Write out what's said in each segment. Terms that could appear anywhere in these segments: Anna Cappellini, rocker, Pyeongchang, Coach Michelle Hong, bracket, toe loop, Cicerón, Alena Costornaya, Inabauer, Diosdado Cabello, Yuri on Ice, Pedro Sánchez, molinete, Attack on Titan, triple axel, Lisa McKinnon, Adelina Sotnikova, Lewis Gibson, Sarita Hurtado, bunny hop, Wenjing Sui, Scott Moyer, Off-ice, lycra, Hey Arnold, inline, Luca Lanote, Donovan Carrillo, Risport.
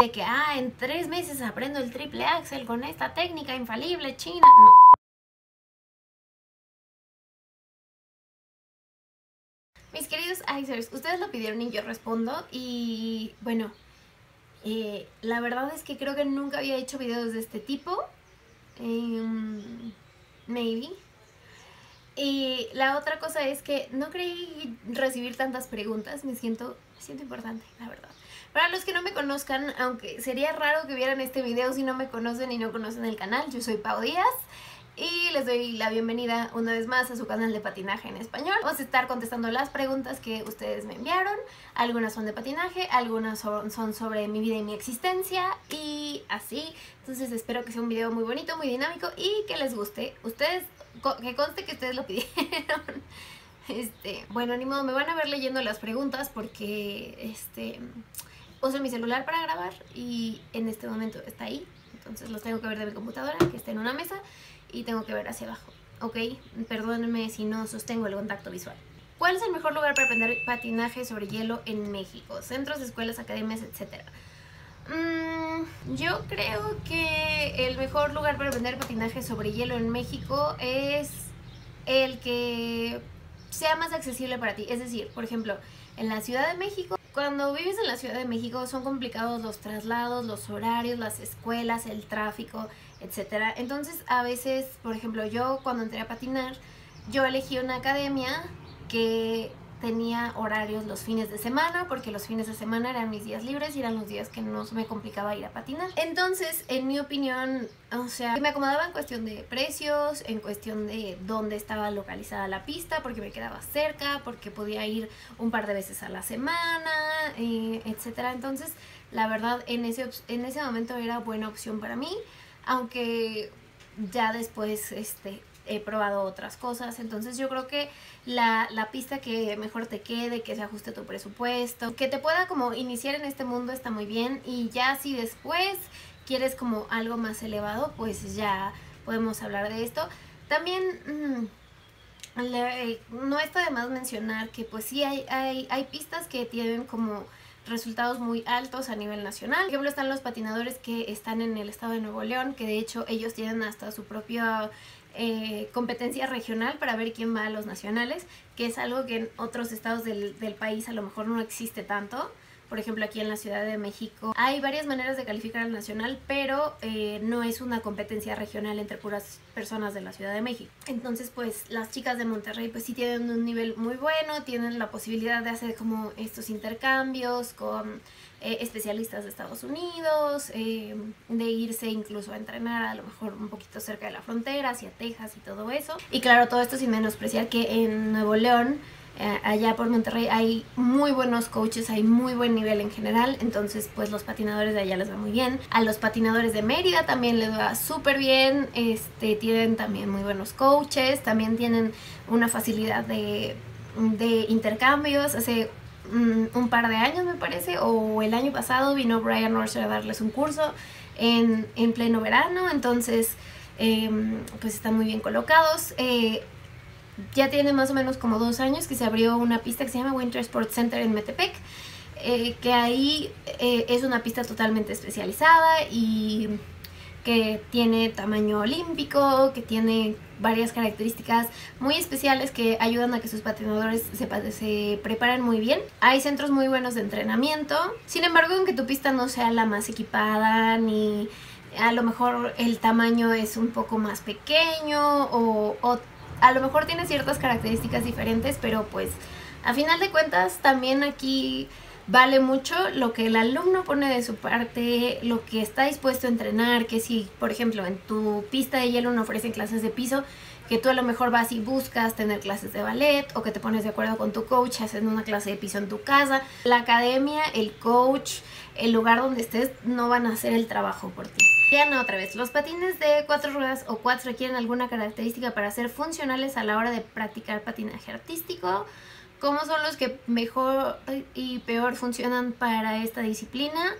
de que, en 3 meses aprendo el triple axel con esta técnica infalible china. No. Mis queridos Icers, ustedes lo pidieron y yo respondo. Y bueno, la verdad es que creo que nunca había hecho videos de este tipo. Maybe. Y la otra cosa es que no creí recibir tantas preguntas. Me siento importante, la verdad. Para los que no me conozcan, aunque sería raro que vieran este video si no me conocen y no conocen el canal, yo soy Pau Díaz y les doy la bienvenida una vez más a su canal de patinaje en español. Vamos a estar contestando las preguntas que ustedes me enviaron. Algunas son de patinaje, algunas son sobre mi vida y mi existencia y así. Entonces espero que sea un video muy bonito, muy dinámico y que les guste. Ustedes, que conste que ustedes lo pidieron. Bueno, ni modo, me van a ver leyendo las preguntas porque uso mi celular para grabar y en este momento está ahí. Entonces los tengo que ver de mi computadora, que está en una mesa, y tengo que ver hacia abajo, ¿ok? Perdónenme si no sostengo el contacto visual. ¿Cuál es el mejor lugar para aprender patinaje sobre hielo en México? Centros, escuelas, academias, etcétera. Yo creo que el mejor lugar para aprender patinaje sobre hielo en México es el que sea más accesible para ti. Es decir, por ejemplo, en la Ciudad de México, cuando vives en la Ciudad de México son complicados los traslados, los horarios, las escuelas, el tráfico, etcétera. Entonces a veces, por ejemplo, yo cuando entré a patinar, yo elegí una academia que tenía horarios los fines de semana, porque los fines de semana eran mis días libres y eran los días que no me complicaba ir a patinar. Entonces, en mi opinión, o sea, me acomodaba en cuestión de precios, en cuestión de dónde estaba localizada la pista, porque me quedaba cerca, porque podía ir un par de veces a la semana, etcétera. Entonces, la verdad, en ese momento era buena opción para mí, aunque ya después, he probado otras cosas. Entonces yo creo que la pista que mejor te quede, que se ajuste tu presupuesto, que te pueda como iniciar en este mundo está muy bien, y ya si después quieres como algo más elevado, pues ya podemos hablar de esto. También no está de más mencionar que pues sí hay pistas que tienen como resultados muy altos a nivel nacional. Por ejemplo, están los patinadores que están en el estado de Nuevo León, que de hecho ellos tienen hasta su propia competencia regional para ver quién va a los nacionales, que es algo que en otros estados del país a lo mejor no existe tanto. Por ejemplo, aquí en la Ciudad de México hay varias maneras de calificar al nacional, pero no es una competencia regional entre puras personas de la Ciudad de México. Entonces, pues las chicas de Monterrey pues sí tienen un nivel muy bueno, tienen la posibilidad de hacer como estos intercambios con especialistas de Estados Unidos, de irse incluso a entrenar a lo mejor un poquito cerca de la frontera, hacia Texas y todo eso. Y claro, todo esto sin menospreciar que en Nuevo León, allá por Monterrey, hay muy buenos coaches, hay muy buen nivel en general. Entonces pues los patinadores de allá les va muy bien. A los patinadores de Mérida también les va súper bien, tienen también muy buenos coaches, también tienen una facilidad de intercambios. Hace un par de años, me parece, o el año pasado, vino Brian Orser a darles un curso en pleno verano. Entonces pues están muy bien colocados. Ya tiene más o menos como 2 años que se abrió una pista que se llama Winter Sports Center en Metepec, que ahí es una pista totalmente especializada y que tiene tamaño olímpico, que tiene varias características muy especiales que ayudan a que sus patinadores se preparen muy bien. Hay centros muy buenos de entrenamiento. Sin embargo, aunque tu pista no sea la más equipada, ni a lo mejor el tamaño es un poco más pequeño o a lo mejor tiene ciertas características diferentes, pero pues a final de cuentas también aquí vale mucho lo que el alumno pone de su parte, lo que está dispuesto a entrenar. Que si, por ejemplo, en tu pista de hielo no ofrecen clases de piso, que tú a lo mejor vas y buscas tener clases de ballet, o que te pones de acuerdo con tu coach, hacen una clase de piso en tu casa. La academia, el coach, el lugar donde estés no van a hacer el trabajo por ti. Diana, otra vez, ¿los patines de 4 ruedas o quads requieren alguna característica para ser funcionales a la hora de practicar patinaje artístico? ¿Cómo son los que mejor y peor funcionan para esta disciplina?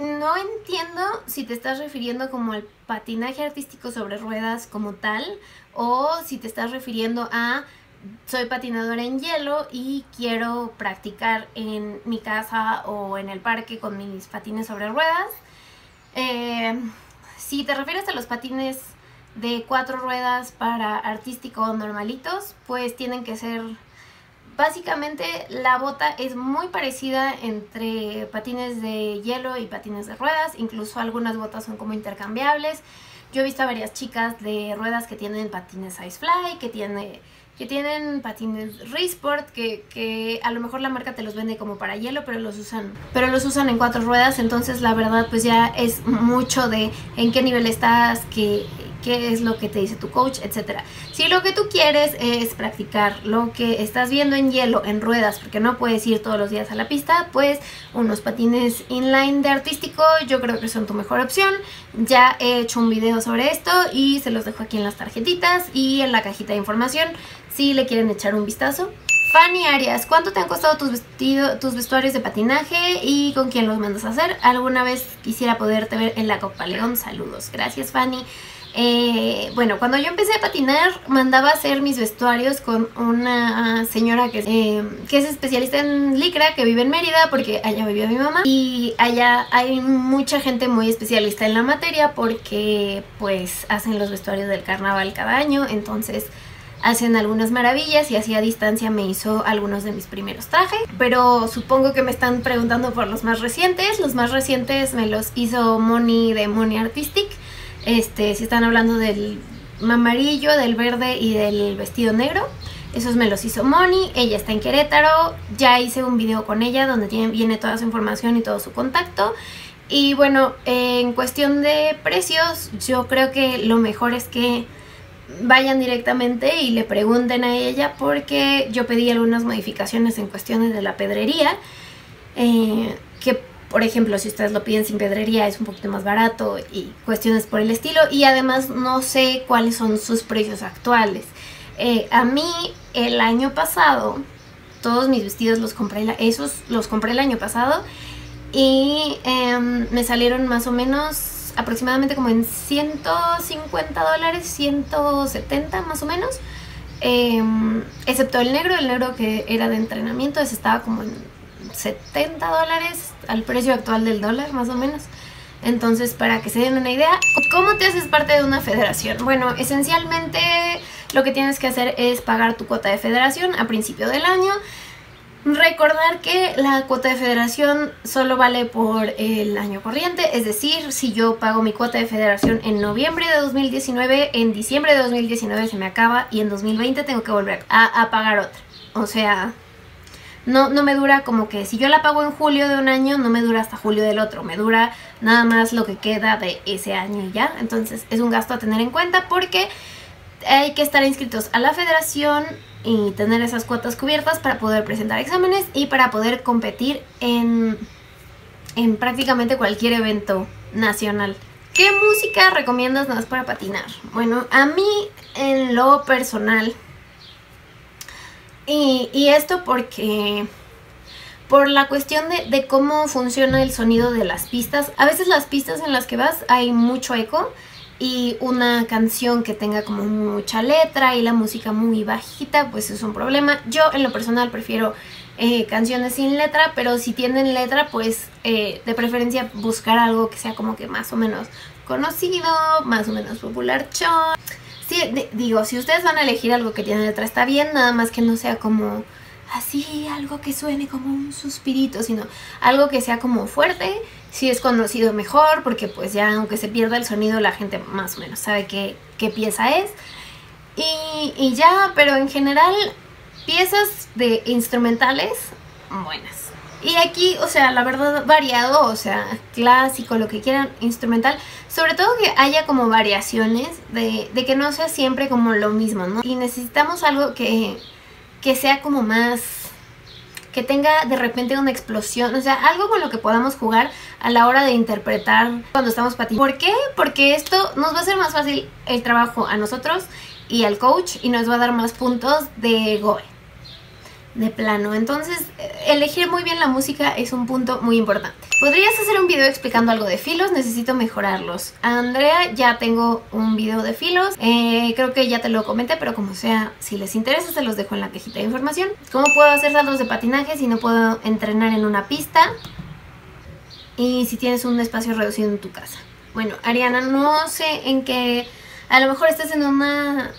No entiendo si te estás refiriendo como al patinaje artístico sobre ruedas como tal, o si te estás refiriendo a soy patinadora en hielo y quiero practicar en mi casa o en el parque con mis patines sobre ruedas. Si te refieres a los patines de 4 ruedas para artístico o normalitos, pues tienen que ser... Básicamente la bota es muy parecida entre patines de hielo y patines de ruedas, incluso algunas botas son como intercambiables. Yo he visto a varias chicas de ruedas que tienen patines Icefly, que tienen patines Risport, que a lo mejor la marca te los vende como para hielo, pero los usan en 4 ruedas. Entonces la verdad pues ya es mucho de en qué nivel estás, qué es lo que te dice tu coach, etcétera. Si lo que tú quieres es practicar lo que estás viendo en hielo, en ruedas, porque no puedes ir todos los días a la pista, pues unos patines inline de artístico yo creo que son tu mejor opción. Ya he hecho un video sobre esto y se los dejo aquí en las tarjetitas y en la cajita de información si le quieren echar un vistazo. Fanny Arias, ¿cuánto te han costado tus vestuarios de patinaje y con quién los mandas a hacer? Alguna vez quisiera poderte ver en la Copa León. Saludos. Gracias, Fanny. Bueno, cuando yo empecé a patinar mandaba a hacer mis vestuarios con una señora que es especialista en licra, que vive en Mérida, porque allá vivía mi mamá, y allá hay mucha gente muy especialista en la materia porque pues hacen los vestuarios del carnaval cada año, entonces hacen algunas maravillas y así a distancia me hizo algunos de mis primeros trajes. Pero supongo que me están preguntando por los más recientes. Los más recientes me los hizo Moni de Moni Artistic. Si están hablando del amarillo, del verde y del vestido negro, esos me los hizo Moni. Ella está en Querétaro, ya hice un video con ella donde viene toda su información y todo su contacto. Y bueno, en cuestión de precios, yo creo que lo mejor es que vayan directamente y le pregunten a ella, porque yo pedí algunas modificaciones en cuestiones de la pedrería, que por ejemplo, si ustedes lo piden sin pedrería es un poquito más barato y cuestiones por el estilo. Y además no sé cuáles son sus precios actuales. A mí el año pasado, todos mis vestidos los compré el año pasado y me salieron más o menos aproximadamente como en $150, 170 más o menos. Excepto el negro que era de entrenamiento, ese estaba como en $70 al precio actual del dólar más o menos. Entonces, para que se den una idea. ¿Cómo te haces parte de una federación? Bueno, esencialmente lo que tienes que hacer es pagar tu cuota de federación a principio del año. Recordar que la cuota de federación solo vale por el año corriente, es decir, si yo pago mi cuota de federación en noviembre de 2019, en diciembre de 2019 se me acaba y en 2020 tengo que volver a pagar otra. O sea... No me dura como que si yo la pago en julio de un año, no me dura hasta julio del otro, me dura nada más lo que queda de ese año y ya. Entonces es un gasto a tener en cuenta porque hay que estar inscritos a la federación y tener esas cuotas cubiertas para poder presentar exámenes y para poder competir en prácticamente cualquier evento nacional. ¿Qué música recomiendas más para patinar? Bueno, a mí en lo personal... Y esto porque por la cuestión de cómo funciona el sonido de las pistas. A veces las pistas en las que vas hay mucho eco y una canción que tenga como mucha letra y la música muy bajita pues es un problema. Yo en lo personal prefiero canciones sin letra, pero si tienen letra pues de preferencia buscar algo que sea como que más o menos conocido, más o menos popularchón. Sí, digo, si ustedes van a elegir algo que tiene letra está bien, nada más que no sea como así, algo que suene como un suspirito, sino algo que sea como fuerte. Si es conocido mejor, porque pues ya aunque se pierda el sonido la gente más o menos sabe qué pieza es. Y ya, pero en general piezas de instrumentales buenas. Y aquí, o sea, la verdad variado, o sea, clásico, lo que quieran, instrumental. Sobre todo que haya como variaciones de que no sea siempre como lo mismo, ¿no? Y necesitamos algo que sea como más... que tenga de repente una explosión, o sea, algo con lo que podamos jugar a la hora de interpretar cuando estamos patinando. ¿Por qué? Porque esto nos va a hacer más fácil el trabajo a nosotros y al coach y nos va a dar más puntos de GOE. de plano. Entonces, elegir muy bien la música es un punto muy importante. ¿Podrías hacer un video explicando algo de filos? Necesito mejorarlos. Andrea, ya tengo un video de filos. Creo que ya te lo comenté, pero como sea, si les interesa, se los dejo en la cajita de información. ¿Cómo puedo hacer saltos de patinaje si no puedo entrenar en una pista? Y si tienes un espacio reducido en tu casa. Bueno, Ariana, no sé en qué... A lo mejor estás en una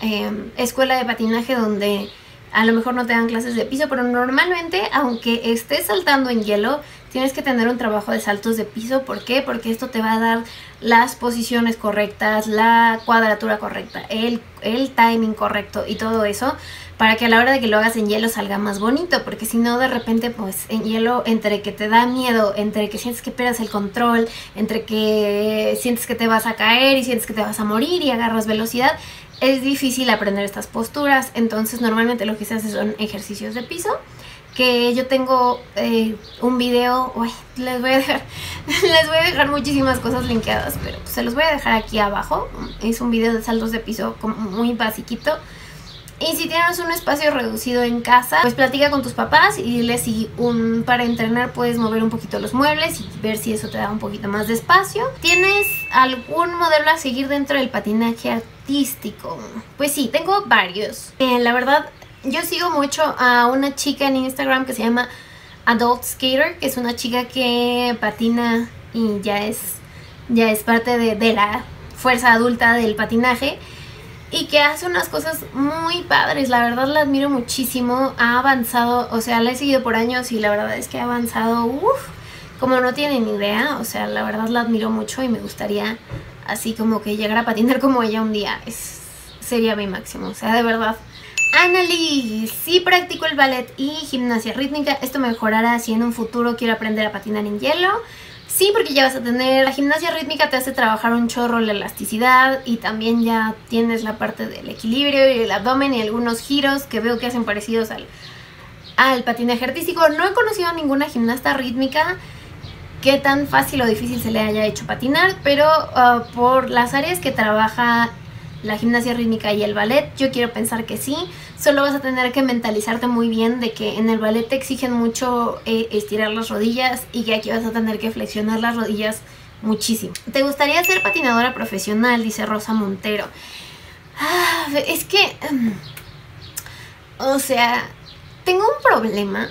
escuela de patinaje donde... A lo mejor no te dan clases de piso, pero normalmente, aunque estés saltando en hielo, tienes que tener un trabajo de saltos de piso. ¿Por qué? Porque esto te va a dar las posiciones correctas, la cuadratura correcta, el timing correcto y todo eso, para que a la hora de que lo hagas en hielo salga más bonito, porque si no, de repente, pues en hielo, entre que te da miedo, entre que sientes que pierdes el control, entre que sientes que te vas a caer y sientes que te vas a morir y agarras velocidad, es difícil aprender estas posturas. Entonces normalmente lo que se hace son ejercicios de piso, que yo tengo un video, uy, les voy a dejar muchísimas cosas linkeadas, pero pues se los voy a dejar aquí abajo. Es un video de saltos de piso como muy basiquito. Y si tienes un espacio reducido en casa, pues platica con tus papás y diles si para entrenar puedes mover un poquito los muebles y ver si eso te da un poquito más de espacio. ¿Tienes algún modelo a seguir dentro del patinaje artístico? Pues sí, tengo varios. La verdad, yo sigo mucho a una chica en Instagram que se llama Adult Skater, que es una chica que patina y ya es parte de la fuerza adulta del patinaje. Y que hace unas cosas muy padres, la verdad la admiro muchísimo, ha avanzado, o sea, la he seguido por años y la verdad es que ha avanzado, uff, como no tienen idea, o sea, la verdad la admiro mucho y me gustaría así como que llegar a patinar como ella un día, sería mi máximo, o sea, de verdad. Annalise, sí practico el ballet y gimnasia rítmica, esto mejorará si en un futuro quiero aprender a patinar en hielo. Sí, porque ya vas a tener... La gimnasia rítmica te hace trabajar un chorro la elasticidad y también ya tienes la parte del equilibrio y el abdomen y algunos giros que veo que hacen parecidos al patinaje artístico. No he conocido a ninguna gimnasta rítmica que tan fácil o difícil se le haya hecho patinar, pero por las áreas que trabaja la gimnasia rítmica y el ballet, yo quiero pensar que sí. Solo vas a tener que mentalizarte muy bien de que en el ballet te exigen mucho estirar las rodillas y que aquí vas a tener que flexionar las rodillas muchísimo. ¿Te gustaría ser patinadora profesional? Dice Rosa Montero. Ah, es que... o sea... Tengo un problema,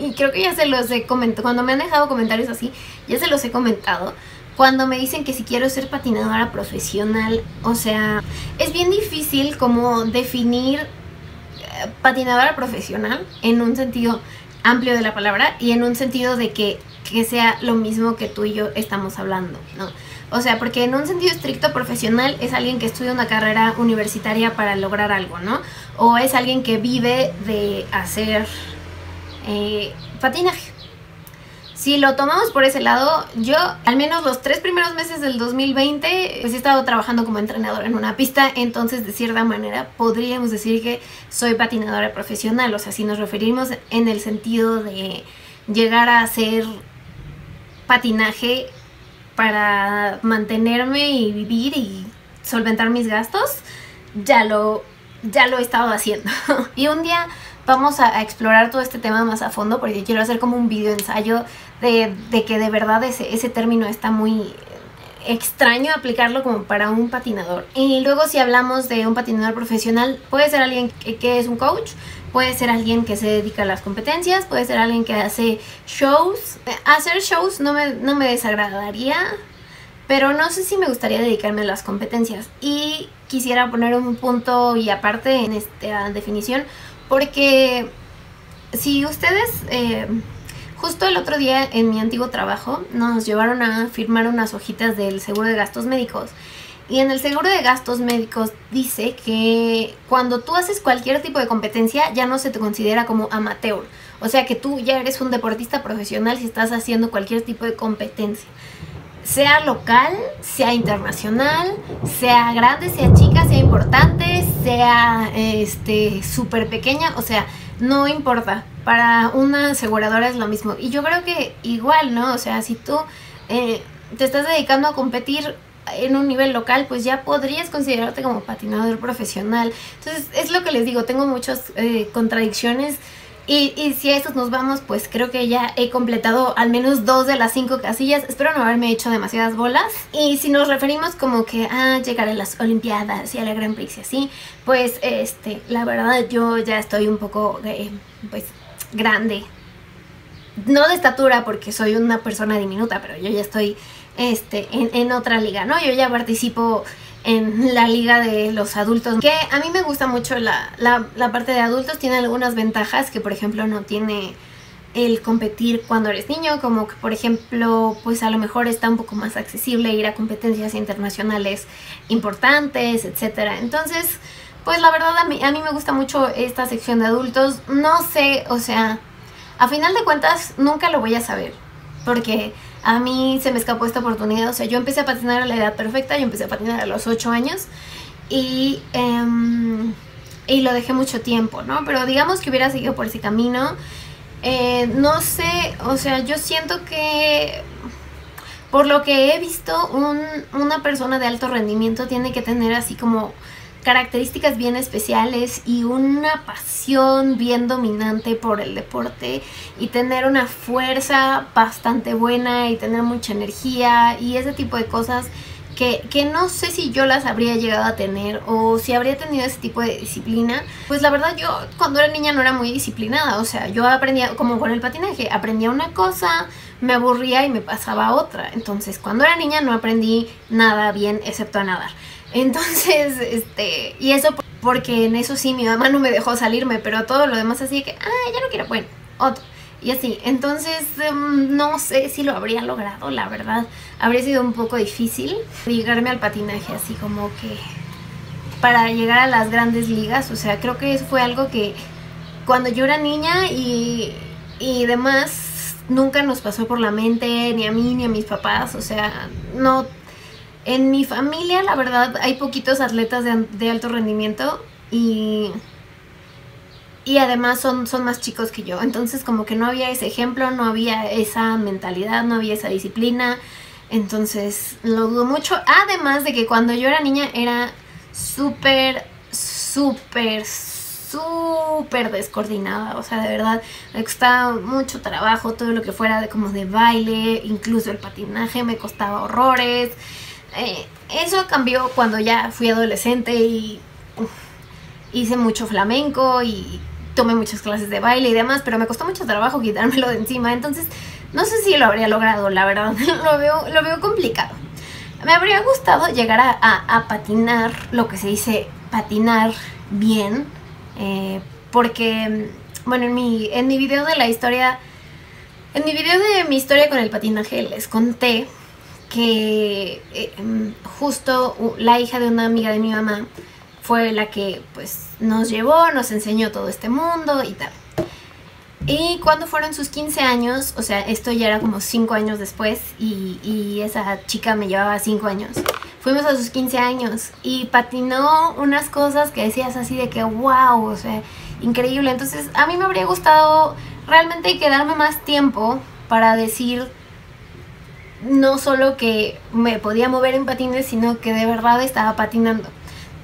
y creo que ya se los he comentado, cuando me han dejado comentarios así, ya se los he comentado. Cuando me dicen que si quiero ser patinadora profesional, o sea, es bien difícil como definir patinadora profesional en un sentido amplio de la palabra y en un sentido de que sea lo mismo que tú y yo estamos hablando, ¿no? O sea, porque en un sentido estricto profesional es alguien que estudia una carrera universitaria para lograr algo, ¿no? O es alguien que vive de hacer patinaje. Si lo tomamos por ese lado, yo al menos los 3 primeros meses del 2020 pues he estado trabajando como entrenadora en una pista, entonces de cierta manera podríamos decir que soy patinadora profesional, o sea, si nos referimos en el sentido de llegar a hacer patinaje para mantenerme y vivir y solventar mis gastos, ya lo he estado haciendo. Y un día vamos a explorar todo este tema más a fondo, porque quiero hacer como un video ensayo de que de verdad ese término está muy extraño aplicarlo como para un patinador. Y luego si hablamos de un patinador profesional, puede ser alguien que es un coach, puede ser alguien que se dedica a las competencias, puede ser alguien que hace shows. Hacer shows no me desagradaría, pero no sé si me gustaría dedicarme a las competencias. Y quisiera poner un punto y aparte en esta definición, porque si ustedes, justo el otro día en mi antiguo trabajo nos llevaron a firmar unas hojitas del seguro de gastos médicos, y en el seguro de gastos médicos dice que cuando tú haces cualquier tipo de competencia ya no se te considera como amateur, o sea que tú ya eres un deportista profesional si estás haciendo cualquier tipo de competencia, sea local, sea internacional, sea grande, sea chica, sea importante, sea súper pequeña, o sea, no importa, para una aseguradora es lo mismo. Y yo creo que igual, ¿no? O sea, si tú te estás dedicando a competir en un nivel local, pues ya podrías considerarte como patinador profesional. Entonces, es lo que les digo, tengo muchas contradicciones Y si a estos nos vamos, pues creo que ya he completado al menos 2 de las 5 casillas. Espero no haberme hecho demasiadas bolas. Y si nos referimos como que a llegar a las Olimpiadas y a la Grand Prix y así, pues la verdad yo ya estoy un poco pues grande. No de estatura porque soy una persona diminuta, pero yo ya estoy en otra liga, ¿no? Yo ya participo en la liga de los adultos, que a mí me gusta mucho la parte de adultos. Tiene algunas ventajas que por ejemplo no tiene el competir cuando eres niño, como que por ejemplo pues a lo mejor está un poco más accesible ir a competencias internacionales importantes, etcétera. Entonces pues la verdad a mí me gusta mucho esta sección de adultos. No sé, o sea, a final de cuentas nunca lo voy a saber porque a mí se me escapó esta oportunidad. O sea, yo empecé a patinar a la edad perfecta, yo empecé a patinar a los 8 años y lo dejé mucho tiempo, ¿no? Pero digamos que hubiera seguido por ese camino. No sé, o sea, yo siento que por lo que he visto una persona de alto rendimiento tiene que tener así como características bien especiales y una pasión bien dominante por el deporte y tener una fuerza bastante buena y tener mucha energía y ese tipo de cosas que no sé si yo las habría llegado a tener o si habría tenido ese tipo de disciplina. Pues la verdad yo cuando era niña no era muy disciplinada, o sea, yo aprendía como con el patinaje, aprendía una cosa, me aburría y me pasaba otra. Entonces cuando era niña no aprendí nada bien excepto a nadar. Entonces, y eso porque en eso sí mi mamá no me dejó salirme, pero a todo lo demás así que, ya no quiero, bueno, otro, y así. Entonces, no sé si lo habría logrado, la verdad. Habría sido un poco difícil ligarme al patinaje así como que para llegar a las grandes ligas. O sea, creo que eso fue algo que cuando yo era niña y demás nunca nos pasó por la mente, ni a mí ni a mis papás, o sea, no. En mi familia, la verdad, hay poquitos atletas de alto rendimiento y además son más chicos que yo. Entonces como que no había ese ejemplo, no había esa mentalidad, no había esa disciplina. Entonces lo dudo mucho. Además de que cuando yo era niña era súper, súper, súper descoordinada. O sea, de verdad, me costaba mucho trabajo todo lo que fuera como de baile, incluso el patinaje me costaba horrores. Eso cambió cuando ya fui adolescente y hice mucho flamenco y tomé muchas clases de baile y demás, pero me costó mucho trabajo quitármelo de encima. Entonces no sé si lo habría logrado, la verdad. Lo veo complicado. Me habría gustado llegar a patinar, lo que se dice patinar bien, porque bueno, en mi video de la historia, en mi video de mi historia con el patinaje les conté que justo la hija de una amiga de mi mamá fue la que pues nos llevó, nos enseñó todo este mundo y tal. Y cuando fueron sus 15 años, o sea, esto ya era como 5 años después y esa chica me llevaba 5 años. Fuimos a sus 15 años y patinó unas cosas que decías así de que wow, o sea, increíble. Entonces a mí me habría gustado realmente quedarme más tiempo para decir no solo que me podía mover en patines, sino que de verdad estaba patinando.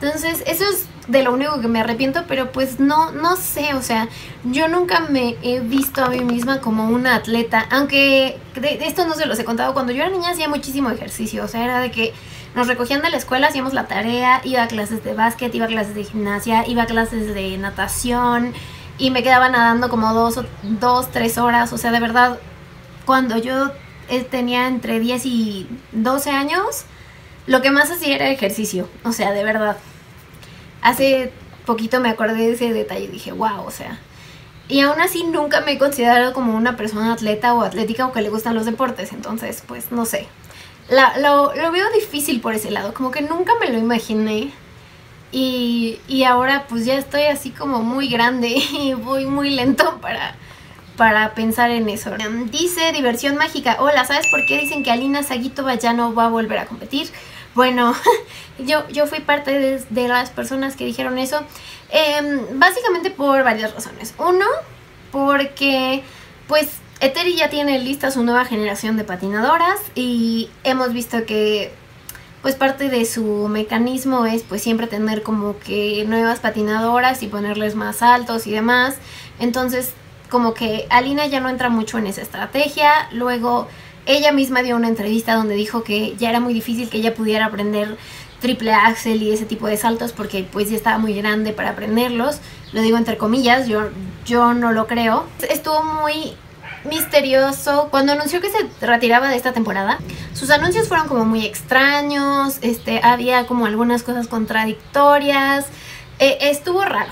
Entonces eso es de lo único que me arrepiento, pero pues no sé, o sea, yo nunca me he visto a mí misma como una atleta, aunque de esto no se los he contado. Cuando yo era niña hacía muchísimo ejercicio, o sea, era de que nos recogían de la escuela, hacíamos la tarea, iba a clases de básquet, iba a clases de gimnasia, iba a clases de natación y me quedaba nadando como 2 o 3 horas, o sea, de verdad, cuando yo tenía entre 10 y 12 años, lo que más hacía era ejercicio, o sea, de verdad. Hace poquito me acordé de ese detalle y dije, wow, o sea. Y aún así nunca me he considerado como una persona atleta o atlética o que le gustan los deportes, entonces, pues, no sé. Lo veo difícil por ese lado, como que nunca me lo imaginé. Y ahora, pues, ya estoy así como muy grande y voy muy lento para pensar en eso. Dice Diversión Mágica, hola, ¿sabes por qué dicen que Alina Zagitova ya no va a volver a competir? Bueno, yo fui parte de las personas que dijeron eso, básicamente por varias razones. Uno, porque pues Eteri ya tiene lista su nueva generación de patinadoras y hemos visto que pues parte de su mecanismo es pues siempre tener como que nuevas patinadoras y ponerles más saltos y demás. Entonces como que Alina ya no entra mucho en esa estrategia. Luego ella misma dio una entrevista donde dijo que ya era muy difícil que ella pudiera aprender triple axel y ese tipo de saltos porque pues ya estaba muy grande para aprenderlos. Lo digo entre comillas, yo no lo creo. Estuvo muy misterioso cuando anunció que se retiraba de esta temporada. Sus anuncios fueron como muy extraños, había como algunas cosas contradictorias, estuvo raro.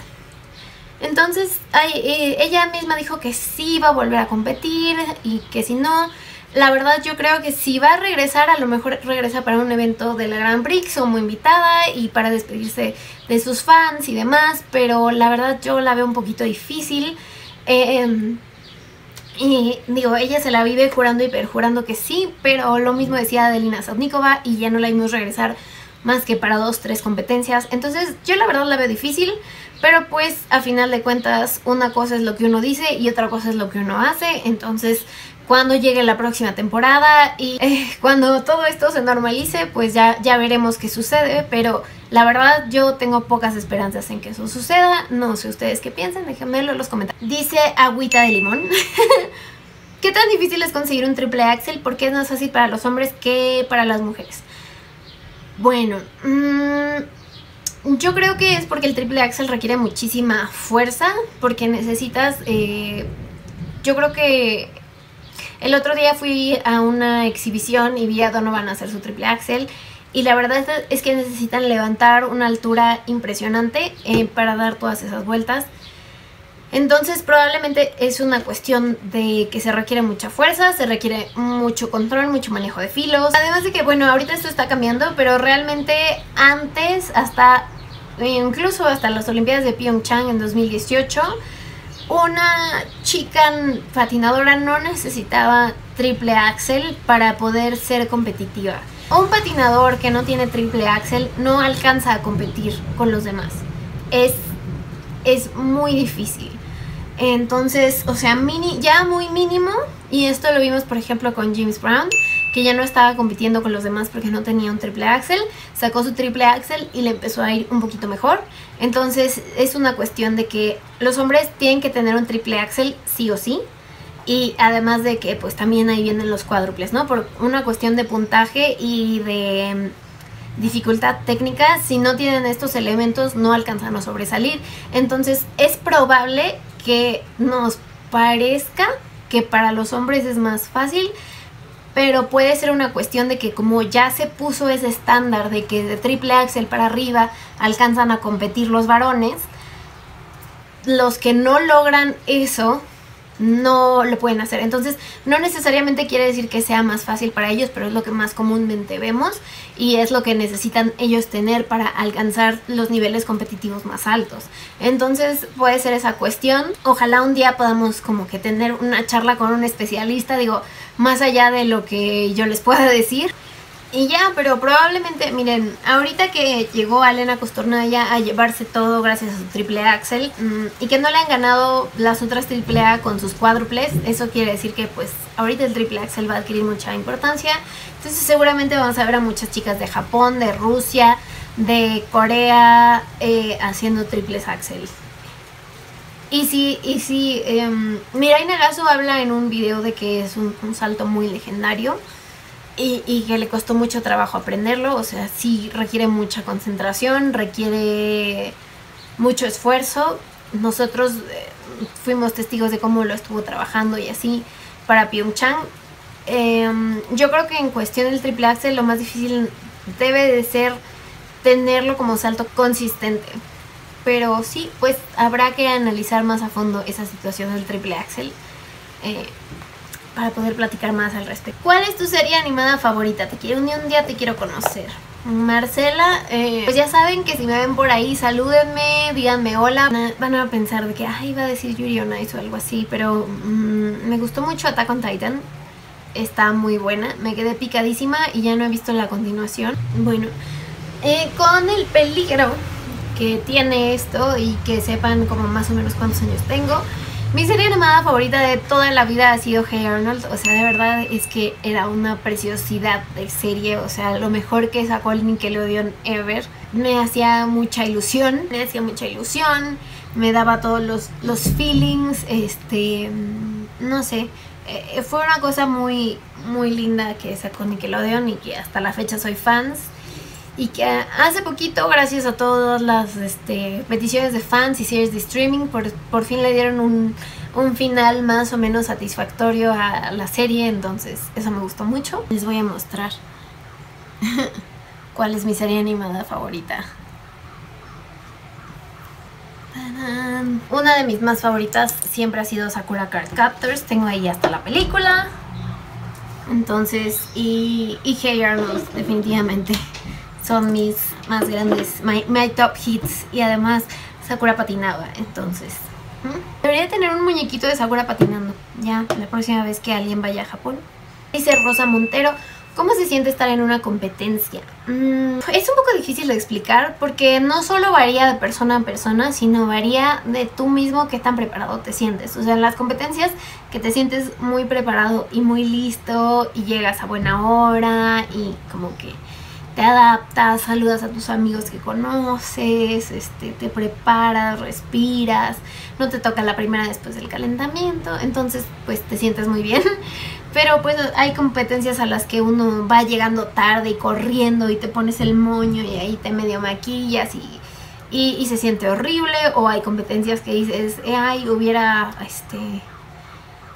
Entonces ella misma dijo que sí iba a volver a competir y que si no, la verdad yo creo que si va a regresar, a lo mejor regresa para un evento de la Grand Prix como invitada y para despedirse de sus fans y demás, pero la verdad yo la veo un poquito difícil. Y digo, ella se la vive jurando y perjurando que sí, pero lo mismo decía Adelina Sotnikova y ya no la vimos regresar más que para 2 o 3 competencias. Entonces yo la verdad la veo difícil, pero pues a final de cuentas una cosa es lo que uno dice y otra cosa es lo que uno hace. Entonces cuando llegue la próxima temporada y cuando todo esto se normalice, pues ya veremos qué sucede, pero la verdad yo tengo pocas esperanzas en que eso suceda. No sé ustedes qué piensan, déjenmelo en los comentarios. Dice Agüita de Limón. ¿Qué tan difícil es conseguir un triple axel? ¿Por qué es más fácil para los hombres que para las mujeres? Bueno, yo creo que es porque el triple axel requiere muchísima fuerza, porque necesitas, yo creo que el otro día fui a una exhibición y vi a Donovan hacer su triple axel y la verdad es que necesitan levantar una altura impresionante para dar todas esas vueltas. Entonces probablemente es una cuestión de que se requiere mucha fuerza, se requiere mucho control, mucho manejo de filos. Además de que, bueno, ahorita esto está cambiando, pero realmente antes, hasta incluso hasta las Olimpiadas de Pyeongchang en 2018, una chica patinadora no necesitaba triple axel para poder ser competitiva. Un patinador que no tiene triple axel no alcanza a competir con los demás. Es muy difícil. Entonces, o sea, ya muy mínimo, y esto lo vimos por ejemplo con James Brown, que ya no estaba compitiendo con los demás porque no tenía un triple axel, sacó su triple axel y le empezó a ir un poquito mejor. Entonces es una cuestión de que los hombres tienen que tener un triple axel sí o sí, y además de que pues también ahí vienen los cuádruples, ¿no? Por una cuestión de puntaje y de dificultad técnica, si no tienen estos elementos no alcanzan a sobresalir. Entonces es probable que nos parezca que para los hombres es más fácil, pero puede ser una cuestión de que como ya se puso ese estándar de que de triple axel para arriba alcanzan a competir los varones, los que no logran eso no lo pueden hacer. Entonces no necesariamente quiere decir que sea más fácil para ellos, pero es lo que más comúnmente vemos y es lo que necesitan ellos tener para alcanzar los niveles competitivos más altos. Entonces puede ser esa cuestión. Ojalá un día podamos como que tener una charla con un especialista, digo, más allá de lo que yo les pueda decir. Y ya, pero probablemente, miren, ahorita que llegó Alena Costornaya a llevarse todo gracias a su triple axel y que no le han ganado las otras triple A con sus cuádruples, eso quiere decir que pues ahorita el triple axel va a adquirir mucha importancia. Entonces seguramente vamos a ver a muchas chicas de Japón, de Rusia, de Corea haciendo triples axel. Y si Mirai Nagasu habla en un video de que es un salto muy legendario y que le costó mucho trabajo aprenderlo. O sea, sí requiere mucha concentración, requiere mucho esfuerzo. Nosotros fuimos testigos de cómo lo estuvo trabajando y así para Pyeongchang. Yo creo que en cuestión del triple axel lo más difícil debe de ser tenerlo como salto consistente. Pero sí, pues habrá que analizar más a fondo esa situación del triple axel para poder platicar más al respecto. ¿Cuál es tu serie animada favorita? Te quiero un día, te quiero conocer. Marcela, pues ya saben que si me ven por ahí, salúdenme, díganme hola. Van a pensar de que, ay, iba a decir Yuri on Ice o algo así, pero me gustó mucho Attack on Titan. Está muy buena, me quedé picadísima y ya no he visto la continuación. Bueno, con el peligro que tiene esto y que sepan como más o menos cuántos años tengo, mi serie animada favorita de toda la vida ha sido Hey Arnold. O sea, de verdad es que era una preciosidad de serie. O sea, lo mejor que sacó el Nickelodeon ever. Me hacía mucha ilusión. me daba todos los feelings, no sé, fue una cosa muy, muy linda que sacó Nickelodeon y que hasta la fecha soy fans. Y que hace poquito, gracias a todas las peticiones de fans y series de streaming, por fin le dieron un final más o menos satisfactorio a la serie. Entonces eso me gustó mucho. Les voy a mostrar cuál es mi serie animada favorita. ¡Tarán! Una de mis más favoritas siempre ha sido Sakura Card Captors. Tengo ahí hasta la película. Entonces, y Hey Arnold, definitivamente. Son mis más grandes, my top hits. Y además Sakura patinaba, entonces debería tener un muñequito de Sakura patinando. Ya la próxima vez que alguien vaya a Japón. Dice Rosa Montero: ¿cómo se siente estar en una competencia? Es un poco difícil de explicar porque no solo varía de persona a persona, sino varía de tú mismo qué tan preparado te sientes. O sea, en las competencias que te sientes muy preparado y muy listo y llegas a buena hora y como que te adaptas, saludas a tus amigos que conoces, te preparas, respiras, no te toca la primera después del calentamiento, entonces pues te sientes muy bien. Pero pues hay competencias a las que uno va llegando tarde y corriendo y te pones el moño y ahí te medio maquillas y se siente horrible. O hay competencias que dices, ay, hubiera,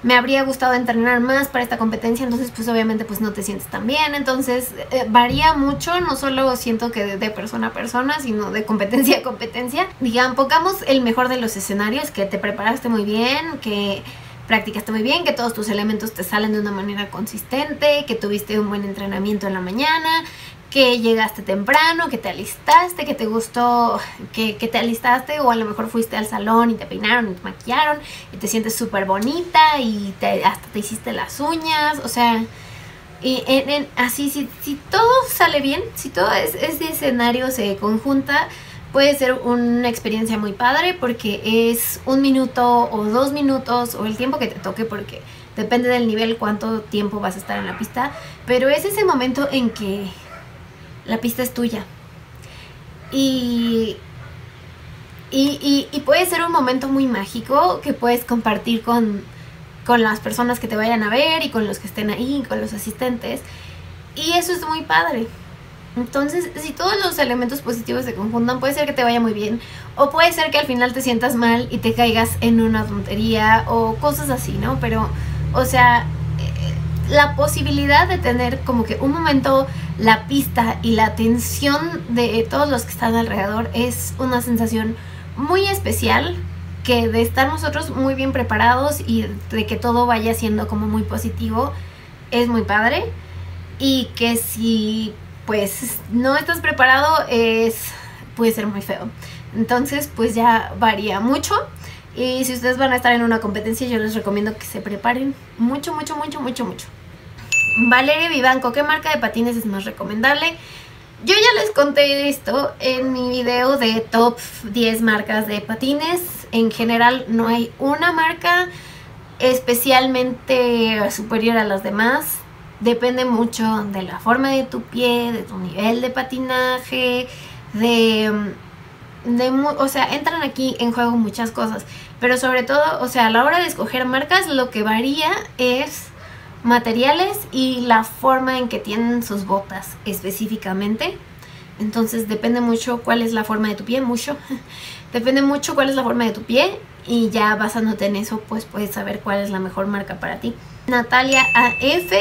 me habría gustado entrenar más para esta competencia, entonces pues obviamente pues no te sientes tan bien. Entonces varía mucho, no solo siento que de persona a persona, sino de competencia a competencia. Digan, pongamos el mejor de los escenarios, que te preparaste muy bien, que practicaste muy bien, que todos tus elementos te salen de una manera consistente, que tuviste un buen entrenamiento en la mañana, que llegaste temprano, que te alistaste, que te gustó, que te alistaste, o a lo mejor fuiste al salón y te peinaron y te maquillaron y te sientes súper bonita y hasta te hiciste las uñas. O sea, y así si todo sale bien, si todo ese escenario se conjunta, puede ser una experiencia muy padre porque es un minuto o 2 minutos o el tiempo que te toque, porque depende del nivel cuánto tiempo vas a estar en la pista, pero es ese momento en que la pista es tuya y puede ser un momento muy mágico que puedes compartir con las personas que te vayan a ver y con los que estén ahí, con los asistentes, y eso es muy padre. Entonces, si todos los elementos positivos se conjuntan, puede ser que te vaya muy bien, o puede ser que al final te sientas mal y te caigas en una tontería o cosas así, ¿no? Pero, o sea, la posibilidad de tener como que un momento, la pista y la atención de todos los que están alrededor es una sensación muy especial, que de estar nosotros muy bien preparados y de que todo vaya siendo como muy positivo, es muy padre. Y que si pues no estás preparado, puede ser muy feo. Entonces pues ya varía mucho. Y si ustedes van a estar en una competencia, yo les recomiendo que se preparen mucho, mucho, mucho, mucho, mucho. Valeria Vivanco: ¿qué marca de patines es más recomendable? Yo ya les conté esto en mi video de top 10 marcas de patines. En general no hay una marca especialmente superior a las demás. Depende mucho de la forma de tu pie, de tu nivel de patinaje, o sea, entran aquí en juego muchas cosas. Pero sobre todo, o sea, a la hora de escoger marcas, lo que varía es materiales y la forma en que tienen sus botas específicamente. Entonces depende mucho cuál es la forma de tu pie, depende mucho cuál es la forma de tu pie, y ya basándote en eso pues puedes saber cuál es la mejor marca para ti. Natalia AF: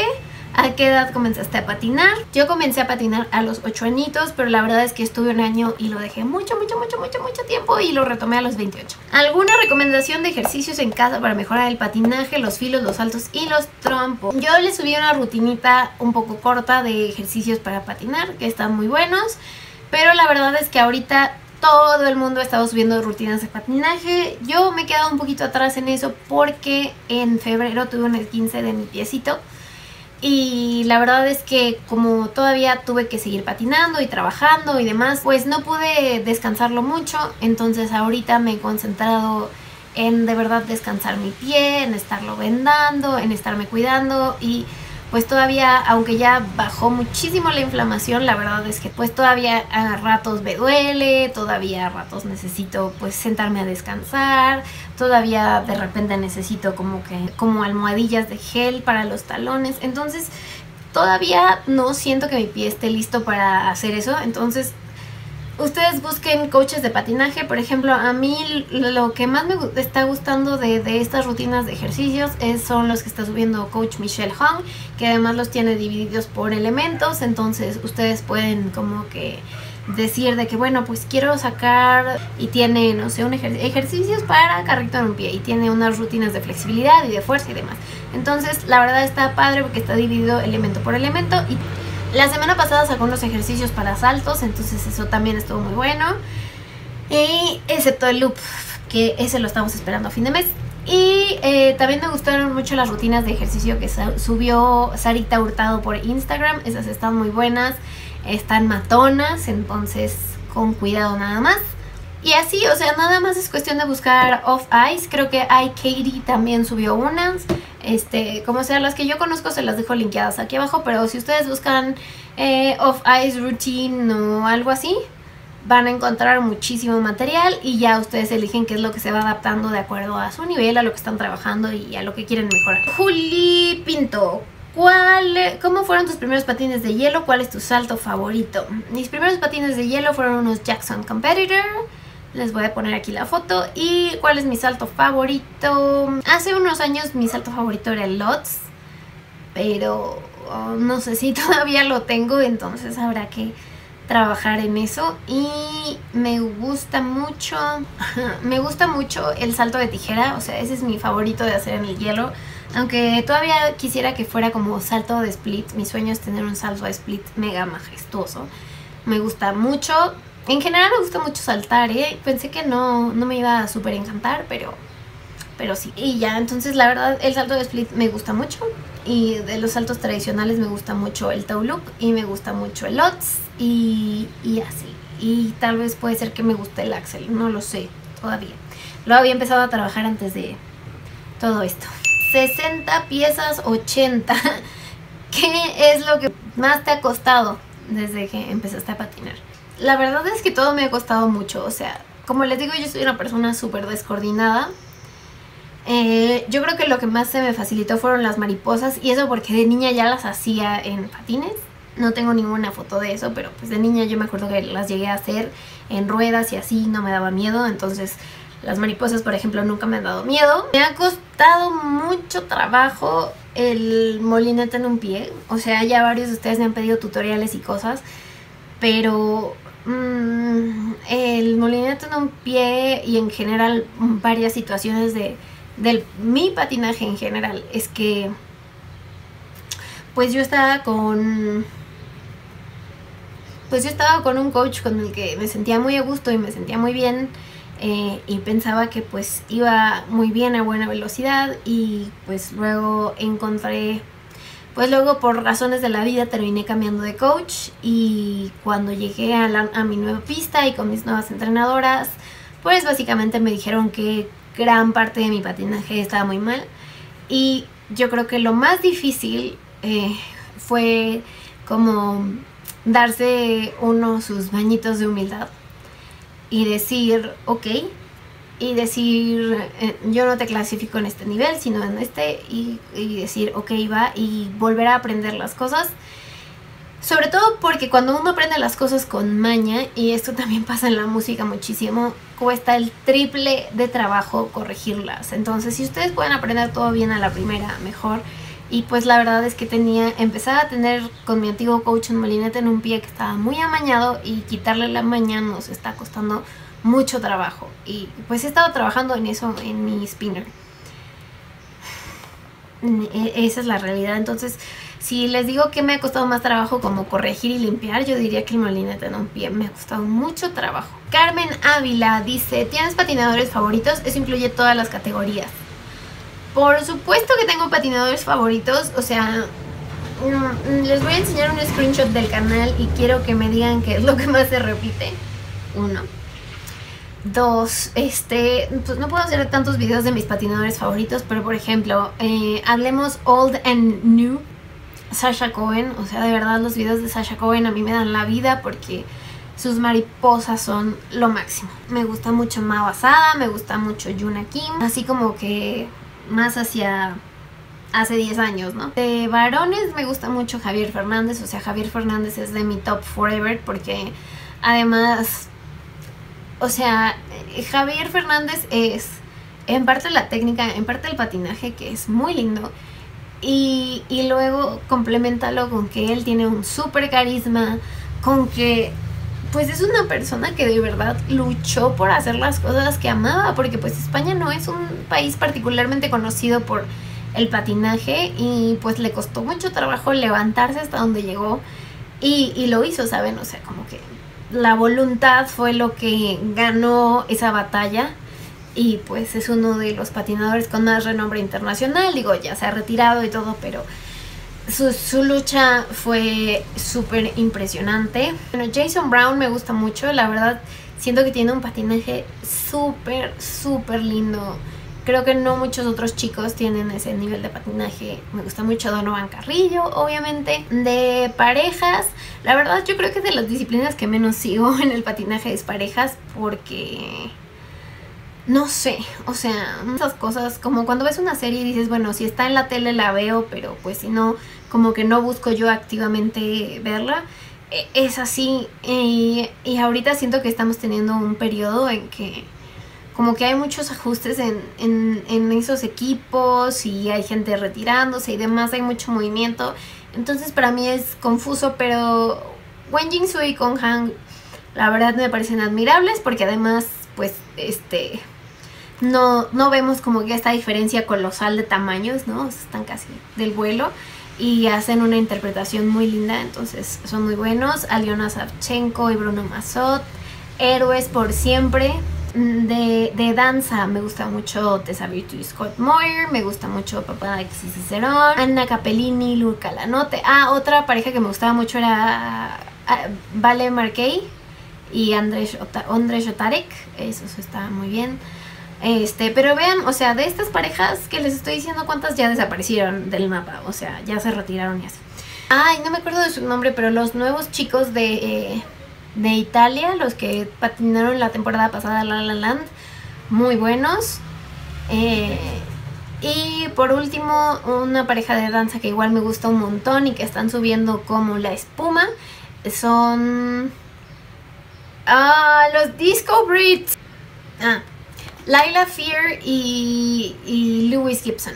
¿a qué edad comenzaste a patinar? Yo comencé a patinar a los 8 añitos, pero la verdad es que estuve un año y lo dejé mucho, mucho, mucho, mucho, mucho tiempo y lo retomé a los 28. ¿Alguna recomendación de ejercicios en casa para mejorar el patinaje, los filos, los saltos y los trompos? Yo les subí una rutinita un poco corta de ejercicios para patinar, que están muy buenos, pero la verdad es que ahorita todo el mundo ha estado subiendo rutinas de patinaje. Yo me he quedado un poquito atrás en eso porque en febrero tuve un esguince de mi piecito. Y la verdad es que como todavía tuve que seguir patinando y trabajando y demás, pues no pude descansarlo mucho. Entonces ahorita me he concentrado en de verdad descansar mi pie, en estarlo vendando, en estarme cuidando. Y pues todavía, aunque ya bajó muchísimo la inflamación, la verdad es que pues todavía a ratos me duele, todavía a ratos necesito pues sentarme a descansar, todavía de repente necesito como almohadillas de gel para los talones, entonces todavía no siento que mi pie esté listo para hacer eso, entonces ustedes busquen coaches de patinaje. Por ejemplo, a mí lo que más me está gustando de estas rutinas de ejercicios son los que está subiendo Coach Michelle Hong, que además los tiene divididos por elementos, entonces ustedes pueden como que decir de que bueno, pues quiero sacar, y tiene, no sé, un ejercicios para carrito en un pie, y tiene unas rutinas de flexibilidad y de fuerza y demás, entonces la verdad está padre porque está dividido elemento por elemento. Y la semana pasada sacó unos ejercicios para saltos, entonces eso también estuvo muy bueno. Y excepto el loop, que ese lo estamos esperando a fin de mes. Y también me gustaron mucho las rutinas de ejercicio que subió Sarita Hurtado por Instagram. Esas están muy buenas, están matonas, entonces con cuidado nada más. Y así, o sea, nada más es cuestión de buscar Off Ice. Creo que iKatie también subió unas. Como sea, las que yo conozco se las dejo linkeadas aquí abajo, pero si ustedes buscan Off Ice Routine o algo así, van a encontrar muchísimo material y ya ustedes eligen qué es lo que se va adaptando de acuerdo a su nivel, a lo que están trabajando y a lo que quieren mejorar. Juli Pinto, ¿cómo fueron tus primeros patines de hielo? ¿Cuál es tu salto favorito? Mis primeros patines de hielo fueron unos Jackson Competitor. Les voy a poner aquí la foto. ¿Y cuál es mi salto favorito? Hace unos años mi salto favorito era el Lutz, pero no sé si todavía lo tengo, entonces habrá que trabajar en eso. Y me gusta mucho el salto de tijera, o sea, ese es mi favorito de hacer en el hielo. Aunque todavía quisiera que fuera como salto de split, mi sueño es tener un salto de split mega majestuoso. Me gusta mucho. En general me gusta mucho saltar, ¿eh? Pensé que no me iba a súper encantar, pero sí. Y ya, entonces la verdad el salto de split me gusta mucho. Y de los saltos tradicionales me gusta mucho el toe loop y me gusta mucho el lutz y así. Y tal vez puede ser que me guste el axel, no lo sé todavía. Lo había empezado a trabajar antes de todo esto. 60 piezas 80. ¿Qué es lo que más te ha costado desde que empezaste a patinar? La verdad es que todo me ha costado mucho, o sea, como les digo, yo soy una persona súper descoordinada. Yo creo que lo que más se me facilitó fueron las mariposas, y eso porque de niña ya las hacía en patines. No tengo ninguna foto de eso, pero pues de niña yo me acuerdo que las llegué a hacer en ruedas y así, no me daba miedo. Entonces las mariposas, por ejemplo, nunca me han dado miedo. Me ha costado mucho trabajo el molinete en un pie, o sea, ya varios de ustedes me han pedido tutoriales y cosas, pero el molinete en un pie y en general varias situaciones de mi patinaje en general es que pues yo estaba con un coach con el que me sentía muy a gusto y me sentía muy bien, y pensaba que pues iba muy bien a buena velocidad, y pues luego encontré, pues luego por razones de la vida terminé cambiando de coach, y cuando llegué a mi nueva pista y con mis nuevas entrenadoras, pues básicamente me dijeron que gran parte de mi patinaje estaba muy mal. Y yo creo que lo más difícil fue como darse uno sus bañitos de humildad y decir, ok, y decir, yo no te clasifico en este nivel, sino en este, y decir, ok, va, y volver a aprender las cosas. Sobre todo porque cuando uno aprende las cosas con maña, y esto también pasa en la música muchísimo, cuesta el triple de trabajo corregirlas. Entonces, si ustedes pueden aprender todo bien a la primera, mejor. Y pues la verdad es que empezaba a tener con mi antiguo coach un molinete en un pie que estaba muy amañado, y quitarle la maña nos está costando mucho trabajo, y pues he estado trabajando en eso, en mi spinner. Esa es la realidad. Entonces, si les digo que me ha costado más trabajo como corregir y limpiar, yo diría que el molinete en un pie me ha costado mucho trabajo. Carmen Ávila dice, ¿tienes patinadores favoritos? Eso incluye todas las categorías. Por supuesto que tengo patinadores favoritos, o sea, les voy a enseñar un screenshot del canal y quiero que me digan qué es lo que más se repite. 1. 2. Pues no puedo hacer tantos videos de mis patinadores favoritos, pero por ejemplo, hablemos Old and New. Sasha Cohen, o sea, de verdad los videos de Sasha Cohen a mí me dan la vida porque sus mariposas son lo máximo. Me gusta mucho Mao Asada, me gusta mucho Yuna Kim, así como que más hacia hace 10 años, ¿no? De varones me gusta mucho Javier Fernández, o sea, Javier Fernández es de mi top forever porque además, o sea, Javier Fernández es en parte la técnica, en parte el patinaje, que es muy lindo. Y luego complementalo con que él tiene un súper carisma, con que pues es una persona que de verdad luchó por hacer las cosas que amaba, porque pues España no es un país particularmente conocido por el patinaje y pues le costó mucho trabajo levantarse hasta donde llegó y lo hizo, ¿saben? O sea, como que la voluntad fue lo que ganó esa batalla. Y pues es uno de los patinadores con más renombre internacional. Digo, ya se ha retirado y todo, pero su lucha fue súper impresionante. Bueno, Jason Brown me gusta mucho. La verdad, siento que tiene un patinaje súper, súper lindo. Creo que no muchos otros chicos tienen ese nivel de patinaje. Me gusta mucho Donovan Carrillo, obviamente. De parejas, la verdad, yo creo que es de las disciplinas que menos sigo en el patinaje es parejas porque... no sé, o sea, esas cosas como cuando ves una serie y dices, bueno, si está en la tele la veo, pero pues si no, como que no busco yo activamente verla. Es así, y ahorita siento que estamos teniendo un periodo en que como que hay muchos ajustes en esos equipos y hay gente retirándose y demás, hay mucho movimiento. Entonces para mí es confuso, pero Wenjing Sui con Han, la verdad me parecen admirables porque además pues no vemos como que esta diferencia colosal de tamaños, ¿no? O sea, están casi del vuelo y hacen una interpretación muy linda, entonces son muy buenos. Aliona Savchenko y Bruno Massot, héroes por siempre. De danza me gusta mucho Tessa Virtue y Scott Moyer, me gusta mucho Papadakis y Cicerón, Anna Capellini, Luca Lanote. Ah, otra pareja que me gustaba mucho era Vale Marquey y Andrés Otarek, eso está muy bien. Pero vean, o sea, de estas parejas que les estoy diciendo cuántas ya desaparecieron del mapa, o sea, ya se retiraron y así. Ay, no me acuerdo de su nombre, pero los nuevos chicos de Italia, los que patinaron la temporada pasada La La Land, muy buenos. Y por último, una pareja de danza que igual me gusta un montón y que están subiendo como la espuma, son... ah, los Disco Brits. Ah, Laila Fear y Lewis Gibson.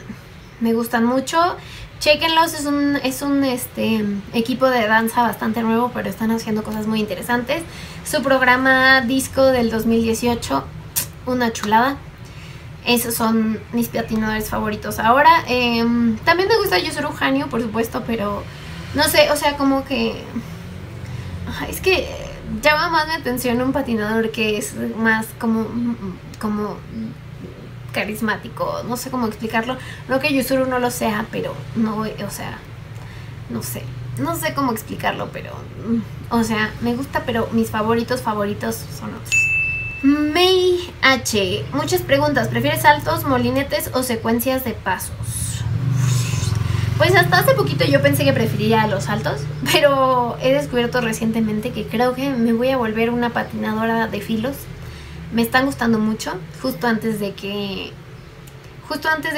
Me gustan mucho. Chequenlos, es un equipo de danza bastante nuevo, pero están haciendo cosas muy interesantes. Su programa Disco del 2018, una chulada. Esos son mis patinadores favoritos ahora. También me gusta Yusuru Hanyu, por supuesto, pero no sé, o sea, como que... es que... llama más mi atención un patinador que es más como carismático, no sé cómo explicarlo. No que Yusuru no lo sea, pero no, o sea, no sé cómo explicarlo, pero, o sea, me gusta, pero mis favoritos son otros. May H, muchas preguntas, ¿prefieres saltos, molinetes o secuencias de pasos? Pues hasta hace poquito yo pensé que preferiría los saltos, pero he descubierto recientemente que creo que me voy a volver una patinadora de filos. Me están gustando mucho. Justo antes de que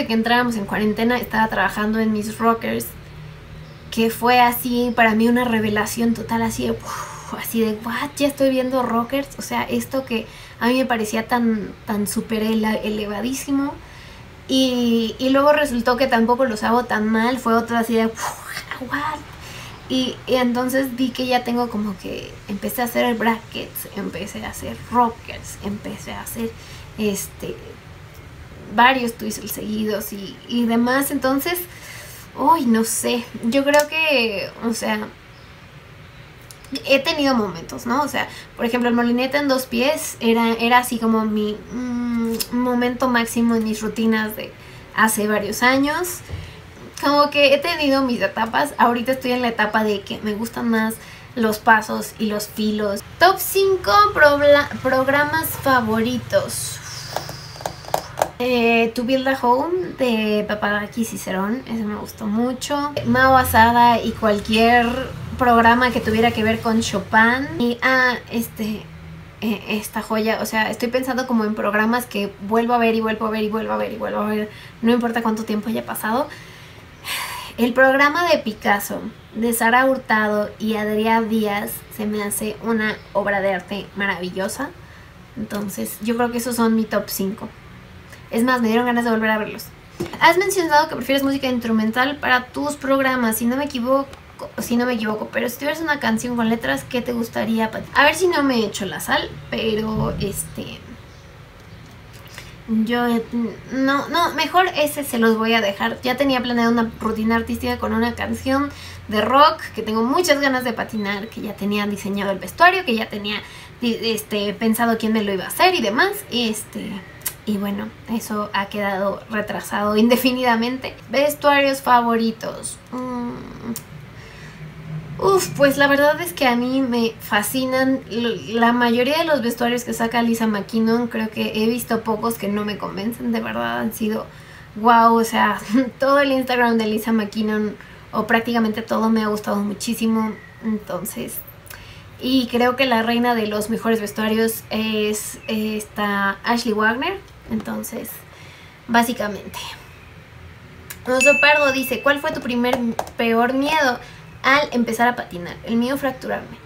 entráramos en cuarentena estaba trabajando en mis rockers, que fue así para mí una revelación total, así de what, ya estoy viendo rockers, o sea, esto que a mí me parecía tan súper elevadísimo. Y luego resultó que tampoco los hago tan mal, fue otra así de what? Y entonces vi que ya tengo como que empecé a hacer brackets, empecé a hacer rockers, empecé a hacer varios twizzles seguidos y demás. Entonces, uy, no sé, yo creo que, o sea, he tenido momentos, ¿no? O sea, por ejemplo, el molinete en dos pies era así como mi momento máximo en mis rutinas de hace varios años. Como que he tenido mis etapas. Ahorita estoy en la etapa de que me gustan más los pasos y los filos. Top 5 programas favoritos. To Build a Home de Papadakis y Cerón, ese me gustó mucho. Mao Asada y cualquier programa que tuviera que ver con Chopin. Y esta joya, o sea, estoy pensando como en programas que vuelvo a ver y vuelvo a ver y vuelvo a ver y vuelvo a ver, no importa cuánto tiempo haya pasado. El programa de Picasso, de Sara Hurtado y Adrián Díaz, se me hace una obra de arte maravillosa. Entonces, yo creo que esos son mi top 5. Es más, me dieron ganas de volver a verlos. Has mencionado que prefieres música instrumental para tus programas, si no me equivoco, pero si tuvieras una canción con letras, ¿qué te gustaría? A ver si no me he hecho la sal, pero mejor ese se los voy a dejar. Ya tenía planeada una rutina artística con una canción de rock que tengo muchas ganas de patinar, que ya tenía diseñado el vestuario, que ya tenía pensado quién me lo iba a hacer y demás. Y bueno, eso ha quedado retrasado indefinidamente. Vestuarios favoritos. Pues la verdad es que a mí me fascinan la mayoría de los vestuarios que saca Lisa McKinnon. Creo que he visto pocos que no me convencen, de verdad han sido wow, o sea, todo el Instagram de Lisa McKinnon o prácticamente todo me ha gustado muchísimo. Entonces, y creo que la reina de los mejores vestuarios es esta Ashley Wagner. Entonces, básicamente. Oso Pardo dice, ¿cuál fue tu primer peor miedo al empezar a patinar? El mío, fracturarme.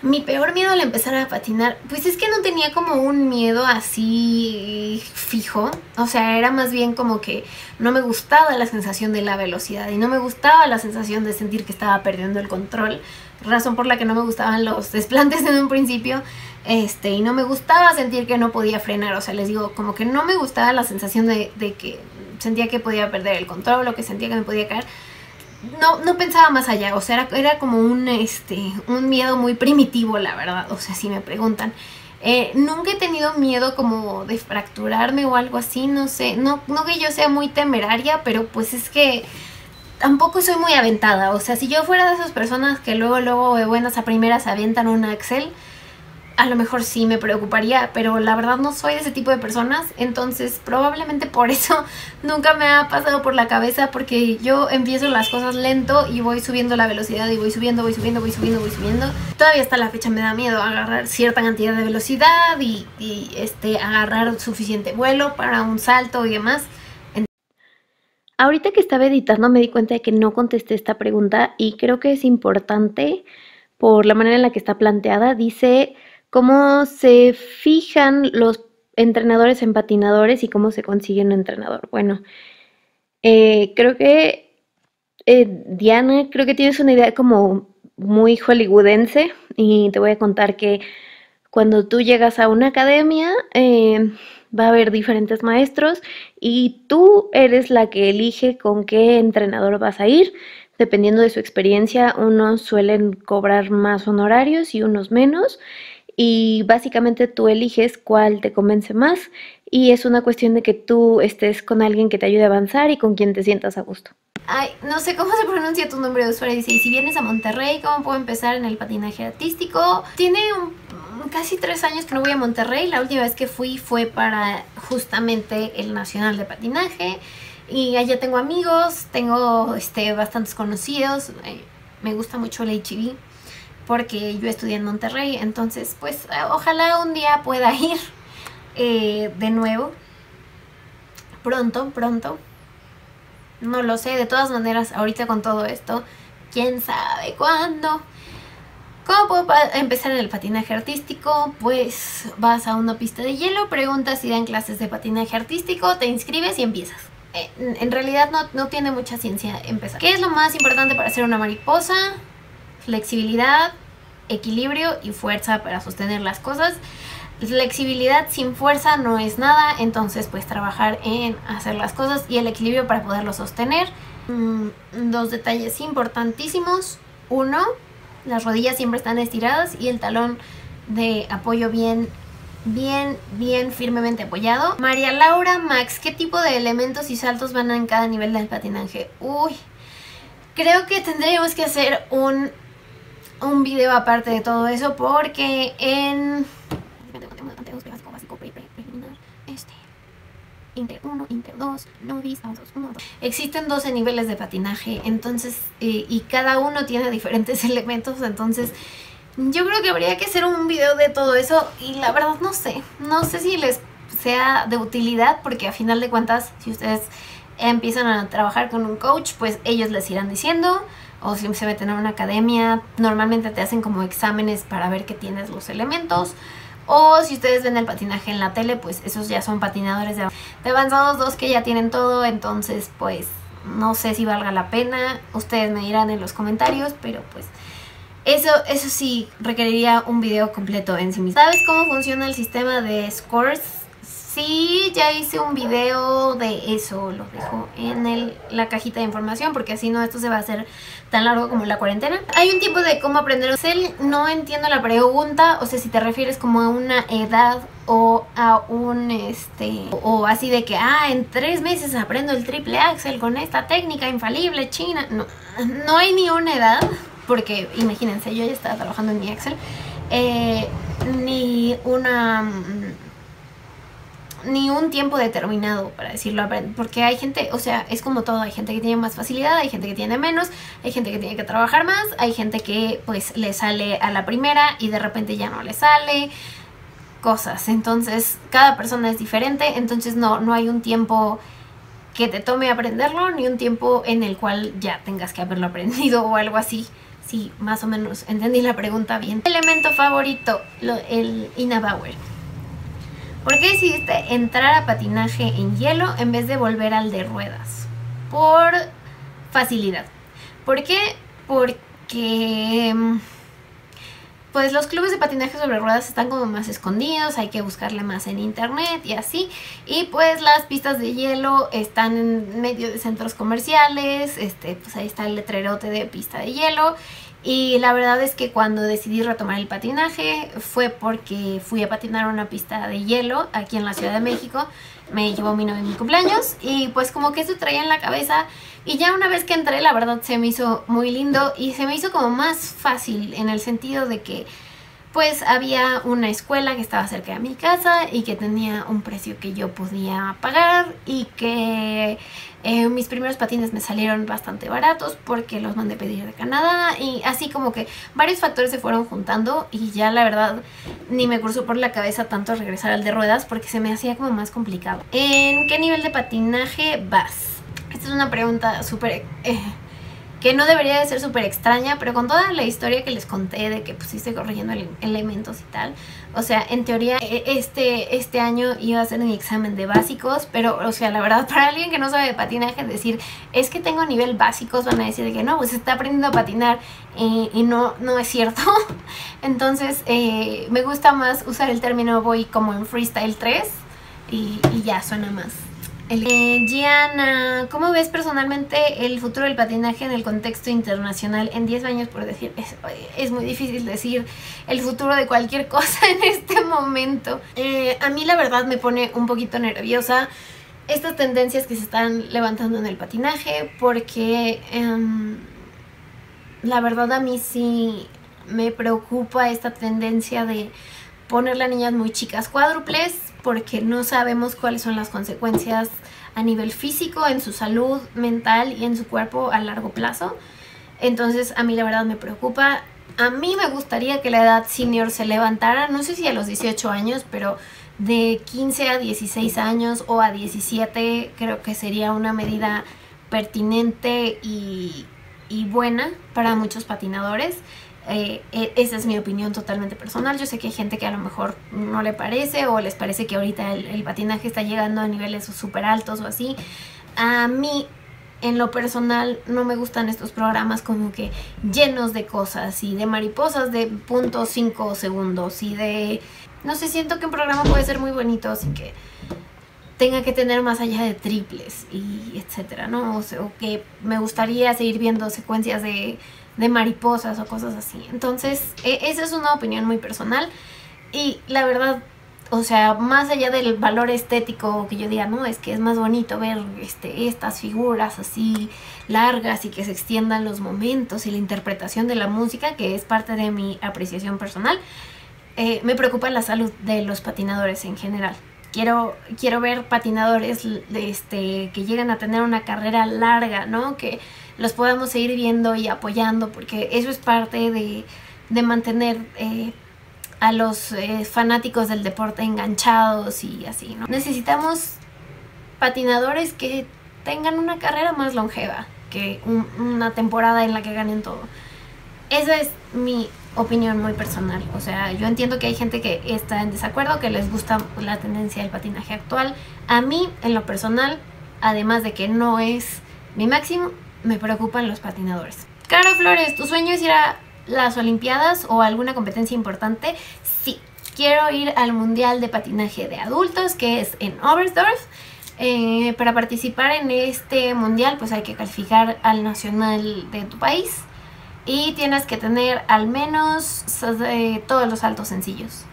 Mi peor miedo al empezar a patinar, pues es que no tenía como un miedo así fijo. O sea, era más bien como que no me gustaba la sensación de la velocidad y no me gustaba la sensación de sentir que estaba perdiendo el control. Razón por la que no me gustaban los desplantes en un principio. Y no me gustaba sentir que no podía frenar. O sea, les digo, como que no me gustaba la sensación de que sentía que podía perder el control o que sentía que me podía caer. No pensaba más allá, o sea, era como un miedo muy primitivo, la verdad. O sea, si me preguntan, nunca he tenido miedo como de fracturarme o algo así, no sé, no que yo sea muy temeraria, pero pues es que tampoco soy muy aventada. O sea, si yo fuera de esas personas que luego de buenas a primeras avientan un axel, a lo mejor sí me preocuparía, pero la verdad no soy de ese tipo de personas. Entonces probablemente por eso nunca me ha pasado por la cabeza, porque yo empiezo las cosas lento y voy subiendo la velocidad y voy subiendo. Todavía hasta la fecha me da miedo agarrar cierta cantidad de velocidad y agarrar suficiente vuelo para un salto y demás. Ahorita que estaba editando me di cuenta de que no contesté esta pregunta y creo que es importante por la manera en la que está planteada. Dice, ¿cómo se fijan los entrenadores en patinadores y cómo se consigue un entrenador? Bueno, creo que, Diana, creo que tienes una idea como muy hollywoodense, y te voy a contar que cuando tú llegas a una academia va a haber diferentes maestros y tú eres la que elige con qué entrenador vas a ir. Dependiendo de su experiencia, unos suelen cobrar más honorarios y unos menos. Y básicamente tú eliges cuál te convence más y es una cuestión de que tú estés con alguien que te ayude a avanzar y con quien te sientas a gusto. Ay, no sé cómo se pronuncia tu nombre de usuario. Dice, y si vienes a Monterrey, ¿cómo puedo empezar en el patinaje artístico? Tiene casi 3 años que no voy a Monterrey. La última vez que fui fue para justamente el Nacional de Patinaje y allá tengo amigos, tengo bastantes conocidos. Me gusta mucho el HIV, porque yo estudié en Monterrey, entonces pues ojalá un día pueda ir de nuevo, pronto, no lo sé. De todas maneras, ahorita con todo esto, quién sabe cuándo. ¿Cómo puedo empezar en el patinaje artístico? Pues vas a una pista de hielo, preguntas si dan clases de patinaje artístico, te inscribes y empiezas. En realidad no tiene mucha ciencia empezar. ¿Qué es lo más importante para hacer una mariposa? Flexibilidad, equilibrio y fuerza para sostener las cosas. Flexibilidad sin fuerza no es nada, entonces pues trabajar en hacer las cosas y el equilibrio para poderlo sostener. 2 detalles importantísimos. 1, las rodillas siempre están estiradas y el talón de apoyo bien firmemente apoyado. María Laura Max, ¿qué tipo de elementos y saltos van en cada nivel del patinaje? Uy, creo que tendríamos que hacer un video aparte de todo eso, porque en Inter 1, Inter 2, Novice, A2, 1, 2. Existen 12 niveles de patinaje, entonces, y cada uno tiene diferentes elementos, entonces yo creo que habría que hacer un video de todo eso y la verdad no sé si les sea de utilidad, porque a final de cuentas, si ustedes empiezan a trabajar con un coach, pues ellos les irán diciendo, o si se meten a una academia, normalmente te hacen como exámenes para ver que tienes los elementos. O si ustedes ven el patinaje en la tele, pues esos ya son patinadores de avanzados 2 que ya tienen todo. Entonces, pues, no sé si valga la pena. Ustedes me dirán en los comentarios, pero pues eso sí requeriría un video completo en sí mismo. ¿Sabes cómo funciona el sistema de scores? Sí, ya hice un video de eso. Lo dejo en la cajita de información, porque así no, esto se va a hacer tan largo como la cuarentena. Hay un tipo de cómo aprender Excel. No entiendo la pregunta, o sea, si te refieres como a una edad o a un o así de que, en 3 meses aprendo el triple Axel con esta técnica infalible china. No hay ni una edad, porque imagínense, yo ya estaba trabajando en mi Excel, ni un tiempo determinado para decirlo, porque hay gente, o sea, es como todo, hay gente que tiene más facilidad, hay gente que tiene menos, hay gente que tiene que trabajar más, hay gente que pues le sale a la primera y de repente ya no le sale cosas, entonces cada persona es diferente, entonces no hay un tiempo que te tome aprenderlo, ni un tiempo en el cual ya tengas que haberlo aprendido o algo así. Sí, más o menos entendí la pregunta bien. Elemento favorito, el Inabauer. ¿Por qué decidiste entrar a patinaje en hielo en vez de volver al de ruedas? Por facilidad. ¿Por qué? Porque pues los clubes de patinaje sobre ruedas están como más escondidos, hay que buscarle más en internet y así. Y pues las pistas de hielo están en medio de centros comerciales, pues ahí está el letrerote de pista de hielo. Y la verdad es que cuando decidí retomar el patinaje fue porque fui a patinar a una pista de hielo aquí en la Ciudad de México. Me llevó mi novio en mi cumpleaños y pues como que eso traía en la cabeza. Y ya una vez que entré, la verdad se me hizo muy lindo y se me hizo como más fácil, en el sentido de que pues había una escuela que estaba cerca de mi casa y que tenía un precio que yo podía pagar, y que mis primeros patines me salieron bastante baratos porque los mandé pedir de Canadá, y así como que varios factores se fueron juntando y ya la verdad ni me cruzó por la cabeza tanto regresar al de ruedas porque se me hacía como más complicado. ¿En qué nivel de patinaje vas? Esta es una pregunta súper... que no debería de ser súper extraña, pero con toda la historia que les conté de que pusiste corrigiendo elementos y tal, o sea, en teoría este año iba a hacer mi examen de básicos, pero o sea, la verdad, para alguien que no sabe de patinaje, decir, es que tengo nivel básicos, van a decir que no, pues está aprendiendo a patinar, y no es cierto. Entonces me gusta más usar el término voy como en freestyle 3 y ya suena más. Gianna, ¿cómo ves personalmente el futuro del patinaje en el contexto internacional en 10 años? Por decir, es muy difícil decir el futuro de cualquier cosa en este momento. A mí la verdad me pone un poquito nerviosa estas tendencias que se están levantando en el patinaje, porque la verdad a mí sí me preocupa esta tendencia de ponerle a niñas muy chicas cuádruples, porque no sabemos cuáles son las consecuencias a nivel físico, en su salud mental y en su cuerpo a largo plazo. Entonces a mí la verdad me preocupa. A mí me gustaría que la edad senior se levantara, no sé si a los 18 años, pero de 15 a 16 años o a 17 creo que sería una medida pertinente y buena para muchos patinadores. Esa es mi opinión totalmente personal. Yo sé que hay gente que a lo mejor no le parece, o les parece que ahorita el patinaje está llegando a niveles súper altos o así. A mí, en lo personal, no me gustan estos programas como que llenos de cosas y de mariposas de 0.5 segundos y de... No sé, siento que un programa puede ser muy bonito sin que tenga que tener más allá de triples y etcétera, ¿no? O sea, que me gustaría seguir viendo secuencias de mariposas o cosas así. Entonces esa es una opinión muy personal, y la verdad, o sea, más allá del valor estético que yo diga, no, es que es más bonito ver estas figuras así largas y que se extiendan los momentos y la interpretación de la música, que es parte de mi apreciación personal, me preocupa la salud de los patinadores en general. Quiero ver patinadores que lleguen a tener una carrera larga, ¿no? Que los podamos seguir viendo y apoyando, porque eso es parte de mantener a los fanáticos del deporte enganchados y así, ¿no? Necesitamos patinadores que tengan una carrera más longeva que una temporada en la que ganen todo. Esa es mi opinión muy personal. O sea, yo entiendo que hay gente que está en desacuerdo, que les gusta la tendencia del patinaje actual. A mí, en lo personal, además de que no es mi máximo, me preocupan los patinadores. Caro Flores, ¿tu sueño es ir a las Olimpiadas o alguna competencia importante? Sí, quiero ir al Mundial de Patinaje de Adultos, que es en Oberstdorf. Para participar en este mundial, pues hay que calificar al nacional de tu país y tienes que tener al menos todos los saltos sencillos.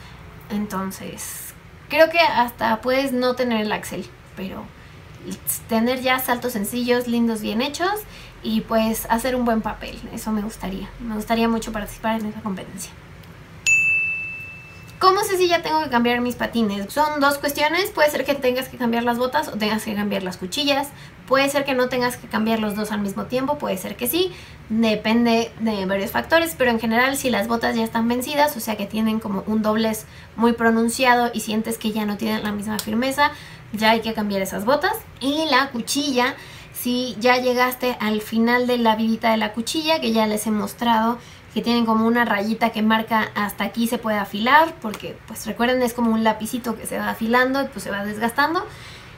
Entonces, creo que hasta puedes no tener el axel, pero tener ya saltos sencillos, lindos, bien hechos, y pues hacer un buen papel. Eso me gustaría. Me gustaría mucho participar en esa competencia. ¿Cómo sé si ya tengo que cambiar mis patines? Son dos cuestiones. Puede ser que tengas que cambiar las botas o tengas que cambiar las cuchillas. Puede ser que no tengas que cambiar los dos al mismo tiempo. Puede ser que sí. Depende de varios factores. Pero en general, si las botas ya están vencidas, o sea que tienen como un doblez muy pronunciado y sientes que ya no tienen la misma firmeza, ya hay que cambiar esas botas. Y la cuchilla, si ya llegaste al final de la vidita de la cuchilla, que ya les he mostrado que tienen como una rayita que marca hasta aquí se puede afilar, porque pues recuerden es como un lapicito que se va afilando y pues se va desgastando.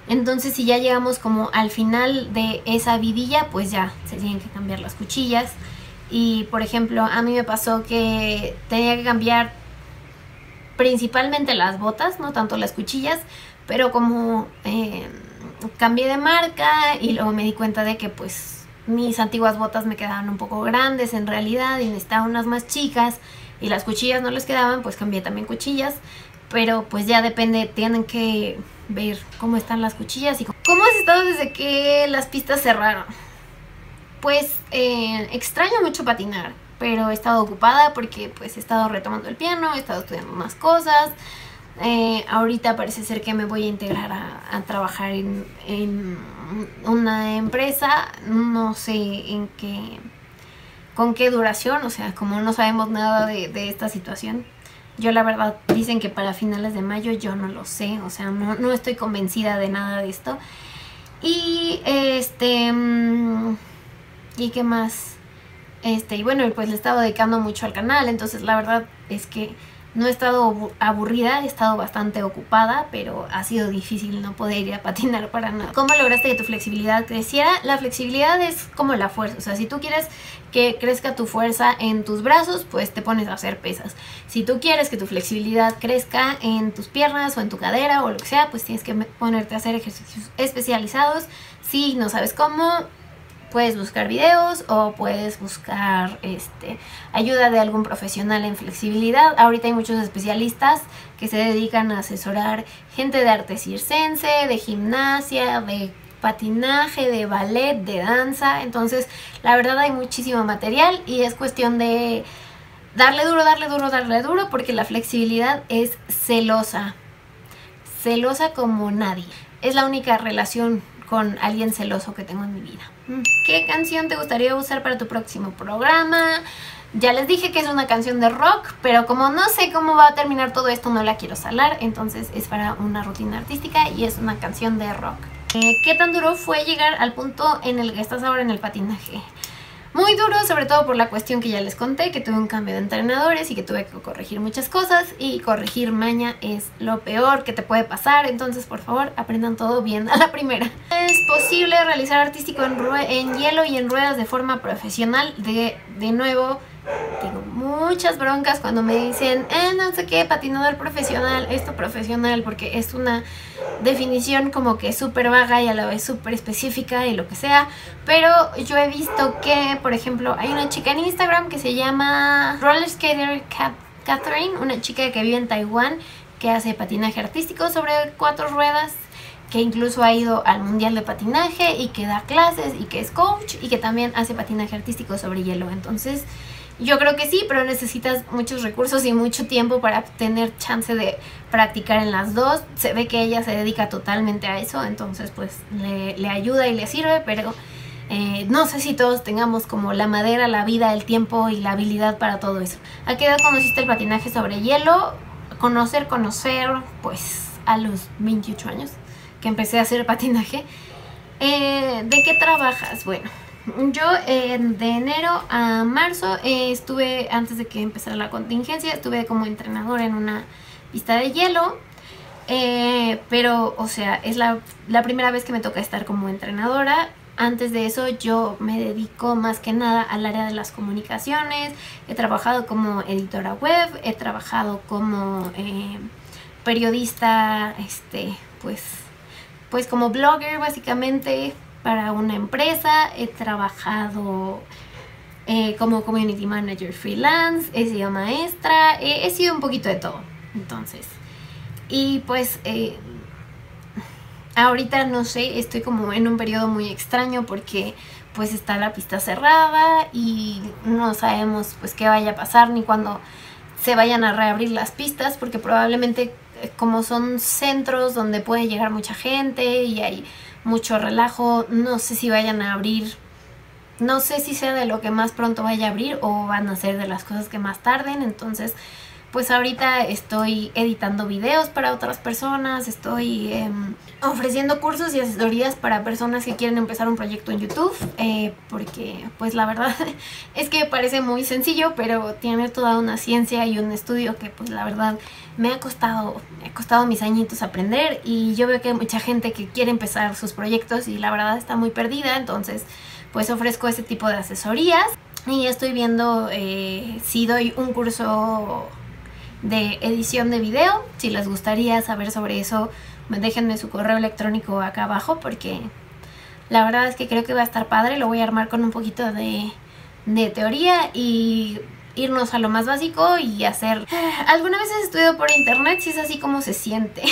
Entonces si ya llegamos como al final de esa vidilla, pues ya se tienen que cambiar las cuchillas. Y por ejemplo, a mí me pasó que tenía que cambiar principalmente las botas, no tanto las cuchillas, pero como cambié de marca y luego me di cuenta de que pues mis antiguas botas me quedaban un poco grandes en realidad y necesitaba unas más chicas, y las cuchillas no les quedaban, pues cambié también cuchillas. Pero pues ya depende, tienen que ver cómo están las cuchillas. Y ¿cómo has estado desde que las pistas cerraron? Pues extraño mucho patinar, pero he estado ocupada porque pues he estado retomando el piano, he estado estudiando más cosas. Ahorita parece ser que me voy a integrar a trabajar en una empresa, no sé con qué duración, o sea, como no sabemos nada de esta situación. Yo la verdad dicen que para finales de mayo, yo no lo sé, o sea, no estoy convencida de nada de esto. Y ¿y qué más? Y bueno, pues le he estado dedicando mucho al canal, entonces la verdad es que no he estado aburrida, he estado bastante ocupada, pero ha sido difícil no poder ir a patinar para nada. ¿Cómo lograste que tu flexibilidad creciera? La flexibilidad es como la fuerza, o sea, si tú quieres que crezca tu fuerza en tus brazos, pues te pones a hacer pesas. Si tú quieres que tu flexibilidad crezca en tus piernas o en tu cadera o lo que sea, pues tienes que ponerte a hacer ejercicios especializados. Si no sabes cómo, puedes buscar videos o puedes buscar ayuda de algún profesional en flexibilidad. Ahorita hay muchos especialistas que se dedican a asesorar gente de arte circense, de gimnasia, de patinaje, de ballet, de danza. Entonces, la verdad hay muchísimo material y es cuestión de darle duro, darle duro, darle duro, porque la flexibilidad es celosa. Celosa como nadie. Es la única relación con alguien celoso que tengo en mi vida. ¿Qué canción te gustaría usar para tu próximo programa? Ya les dije que es una canción de rock, pero como no sé cómo va a terminar todo esto, no la quiero salar, entonces es para una rutina artística y es una canción de rock. ¿Qué tan duro fue llegar al punto en el que estás ahora en el patinaje? Muy duro, sobre todo por la cuestión que ya les conté, que tuve un cambio de entrenadores y que tuve que corregir muchas cosas, y corregir maña es lo peor que te puede pasar. Entonces, por favor, aprendan todo bien a la primera. ¿Es posible realizar artístico en hielo y en ruedas de forma profesional? De nuevo, tengo muchas broncas cuando me dicen no sé qué, patinador profesional, esto profesional, porque es una definición como que súper vaga y a la vez súper específica y lo que sea. Pero yo he visto que, por ejemplo, hay una chica en Instagram que se llama Roller Skater Catherine, una chica que vive en Taiwán, que hace patinaje artístico sobre cuatro ruedas, que incluso ha ido al mundial de patinaje y que da clases y que es coach y que también hace patinaje artístico sobre hielo. Entonces Yo creo que sí, pero necesitas muchos recursos y mucho tiempo para tener chance de practicar en las dos. Se ve que ella se dedica totalmente a eso, entonces pues le ayuda y le sirve, pero no sé si todos tengamos como la madera, la vida, el tiempo y la habilidad para todo eso. ¿A qué edad conociste el patinaje sobre hielo? Conocer, pues a los 28 años que empecé a hacer patinaje. ¿De qué trabajas? Bueno, yo de enero a marzo estuve, antes de que empezara la contingencia, estuve como entrenadora en una pista de hielo, pero o sea, es la primera vez que me toca estar como entrenadora. Antes de eso yo me dedico más que nada al área de las comunicaciones, he trabajado como editora web, he trabajado como periodista, pues como blogger básicamente, para una empresa, he trabajado como community manager freelance, he sido maestra, he sido un poquito de todo. Entonces, y pues ahorita no sé, estoy como en un periodo muy extraño porque pues está la pista cerrada y no sabemos pues qué vaya a pasar ni cuándo se vayan a reabrir las pistas, porque probablemente como son centros donde puede llegar mucha gente y hay mucho relajo, no sé si vayan a abrir, no sé si sea de lo que más pronto vaya a abrir o van a ser de las cosas que más tarden. Entonces pues ahorita estoy editando videos para otras personas, estoy ofreciendo cursos y asesorías para personas que quieren empezar un proyecto en YouTube, porque pues la verdad es que parece muy sencillo, pero tiene toda una ciencia y un estudio que pues la verdad me ha costado mis añitos aprender, y yo veo que hay mucha gente que quiere empezar sus proyectos y la verdad está muy perdida. Entonces pues ofrezco este tipo de asesorías y estoy viendo si doy un curso de edición de video. Si les gustaría saber sobre eso, déjenme su correo electrónico acá abajo, porque la verdad es que creo que va a estar padre. Lo voy a armar con un poquito de teoría y irnos a lo más básico y hacer... Alguna vez he estudiado por internet, si es así como se siente.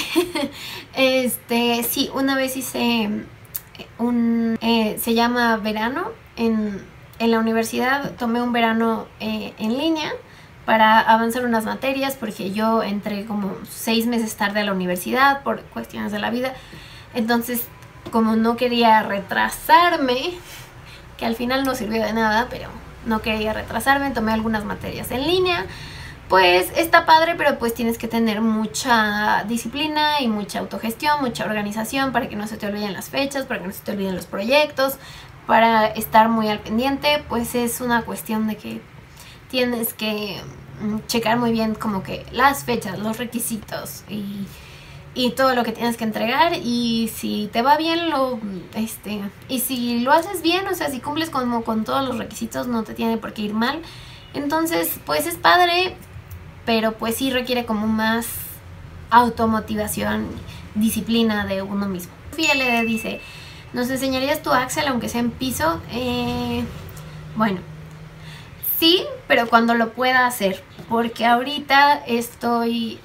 Sí, una vez hice un... se llama verano en la universidad. Tomé un verano en línea para avanzar unas materias, porque yo entré como 6 meses tarde a la universidad por cuestiones de la vida. Entonces, como no quería retrasarme, que al final no sirvió de nada, pero no quería retrasarme, tomé algunas materias en línea. Pues está padre, pero pues tienes que tener mucha disciplina y mucha autogestión, mucha organización, para que no se te olviden las fechas, para que no se te olviden los proyectos, para estar muy al pendiente. Pues es una cuestión de que tienes que checar muy bien como que las fechas, los requisitos y todo lo que tienes que entregar. Y si te va bien, y si lo haces bien, o sea, si cumples como con todos los requisitos, no te tiene por qué ir mal. Entonces pues es padre, pero pues sí requiere como más automotivación, disciplina de uno mismo. Fiel dice, ¿nos enseñarías tu Axel aunque sea en piso? Bueno, sí, pero cuando lo pueda hacer, porque ahorita estoy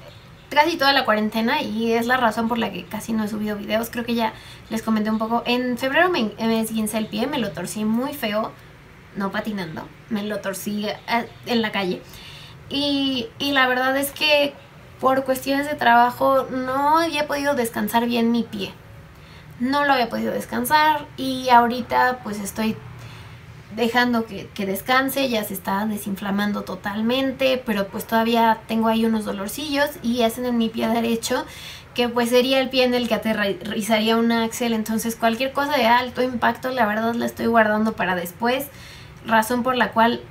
casi toda la cuarentena y es la razón por la que casi no he subido videos. Creo que ya les comenté un poco. En febrero me esguincé el pie, me lo torcí muy feo, no patinando, me lo torcí en la calle. Y la verdad es que por cuestiones de trabajo no había podido descansar bien mi pie. No lo había podido descansar y ahorita pues estoy dejando que descanse. Ya se está desinflamando totalmente, pero pues todavía tengo ahí unos dolorcillos y hacen en mi pie derecho, que pues sería el pie en el que aterrizaría un axel. Entonces cualquier cosa de alto impacto la verdad la estoy guardando para después, razón por la cual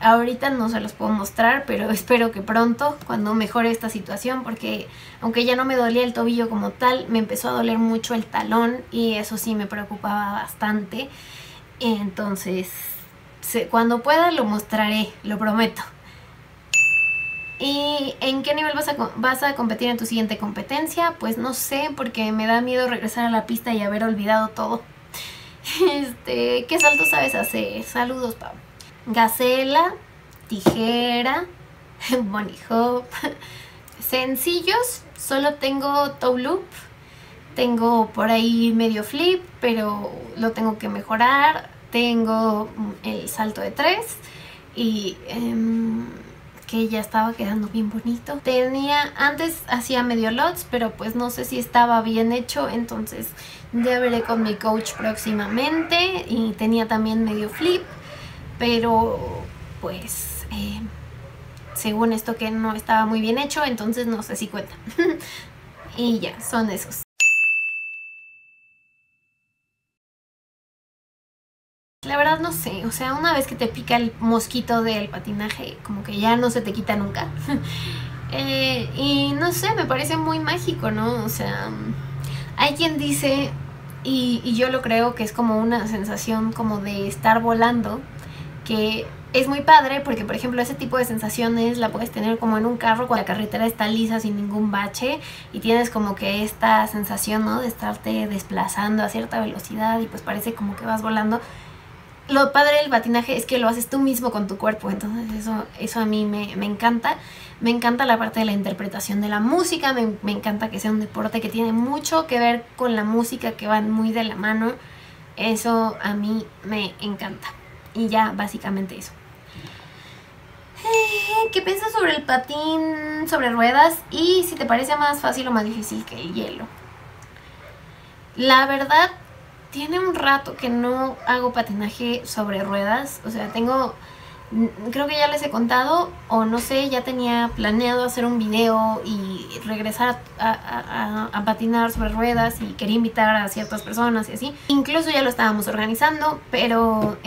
ahorita no se los puedo mostrar, pero espero que pronto, cuando mejore esta situación, porque aunque ya no me dolía el tobillo como tal, me empezó a doler mucho el talón y eso sí me preocupaba bastante. Entonces, cuando pueda lo mostraré, lo prometo. ¿Y en qué nivel vas a competir en tu siguiente competencia? Pues no sé, porque me da miedo regresar a la pista y haber olvidado todo. ¿Qué saltos sabes hacer? Saludos, Pau. Gacela, tijera, bunny hop. Sencillos, solo tengo toe loop. Tengo por ahí medio flip, pero lo tengo que mejorar. Tengo el salto de 3 y que ya estaba quedando bien bonito. Tenía, antes hacía medio lots, pero pues no sé si estaba bien hecho, entonces ya veré con mi coach próximamente. Y tenía también medio flip, pero pues según esto que no estaba muy bien hecho, entonces no sé si cuenta. Y ya, son esos. La verdad no sé, o sea, una vez que te pica el mosquito del patinaje, como que ya no se te quita nunca. Y no sé, me parece muy mágico, ¿no? O sea, hay quien dice, y yo lo creo, que es como una sensación como de estar volando, que es muy padre porque, por ejemplo, ese tipo de sensaciones la puedes tener como en un carro cuando la carretera está lisa sin ningún bache y tienes como que esta sensación, ¿no?, de estarte desplazando a cierta velocidad y pues parece como que vas volando. Lo padre del patinaje es que lo haces tú mismo con tu cuerpo, entonces eso a mí me encanta. Me encanta la parte de la interpretación de la música, me encanta que sea un deporte que tiene mucho que ver con la música, que van muy de la mano. Eso a mí me encanta. Y ya, básicamente eso. ¿Qué piensas sobre el patín sobre ruedas? Y si te parece más fácil o más difícil que el hielo. La verdad, tiene un rato que no hago patinaje sobre ruedas, o sea, creo que ya les he contado, o no sé, ya tenía planeado hacer un video y regresar a patinar sobre ruedas y quería invitar a ciertas personas y así. Incluso ya lo estábamos organizando, pero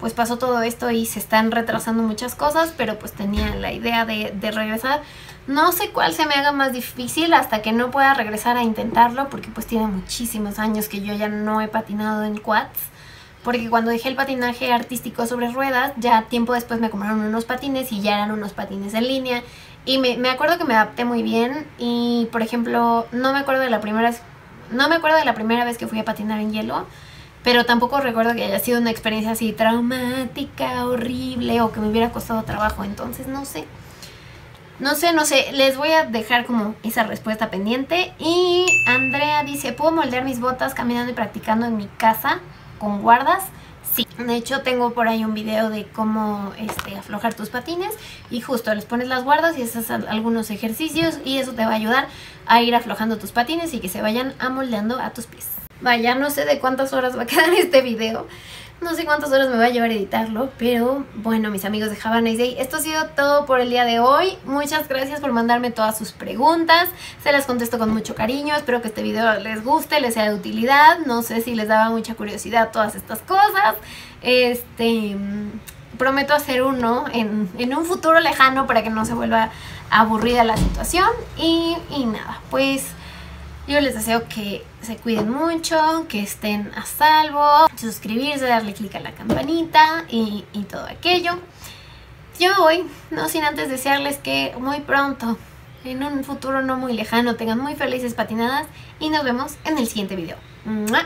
pues pasó todo esto y se están retrasando muchas cosas, pero pues tenía la idea de regresar. No sé cuál se me haga más difícil hasta que no pueda regresar a intentarlo, porque pues tiene muchísimos años que yo ya no he patinado en quads, porque cuando dejé el patinaje artístico sobre ruedas, ya tiempo después me compraron unos patines y ya eran unos patines en línea y me acuerdo que me adapté muy bien. Y por ejemplo, no me acuerdo de la primera vez que fui a patinar en hielo, pero tampoco recuerdo que haya sido una experiencia así traumática, horrible o que me hubiera costado trabajo, entonces no sé, les voy a dejar como esa respuesta pendiente. Y Andrea dice, ¿puedo moldear mis botas caminando y practicando en mi casa con guardas? Sí, de hecho tengo por ahí un video de cómo aflojar tus patines y justo les pones las guardas y haces algunos ejercicios y eso te va a ayudar a ir aflojando tus patines y que se vayan amoldeando a tus pies. Vaya, no sé de cuántas horas va a quedar este video. No sé cuántas horas me va a llevar editarlo, pero bueno, mis amigos de Have a Nice Day, esto ha sido todo por el día de hoy. Muchas gracias por mandarme todas sus preguntas, se las contesto con mucho cariño. Espero que este video les guste, les sea de utilidad. No sé si les daba mucha curiosidad todas estas cosas. Prometo hacer uno en un futuro lejano para que no se vuelva aburrida la situación. Y nada, pues yo les deseo que se cuiden mucho, que estén a salvo, suscribirse, darle clic a la campanita y todo aquello. Yo me voy, no sin antes desearles que muy pronto, en un futuro no muy lejano, tengan muy felices patinadas y nos vemos en el siguiente video. ¡Mua!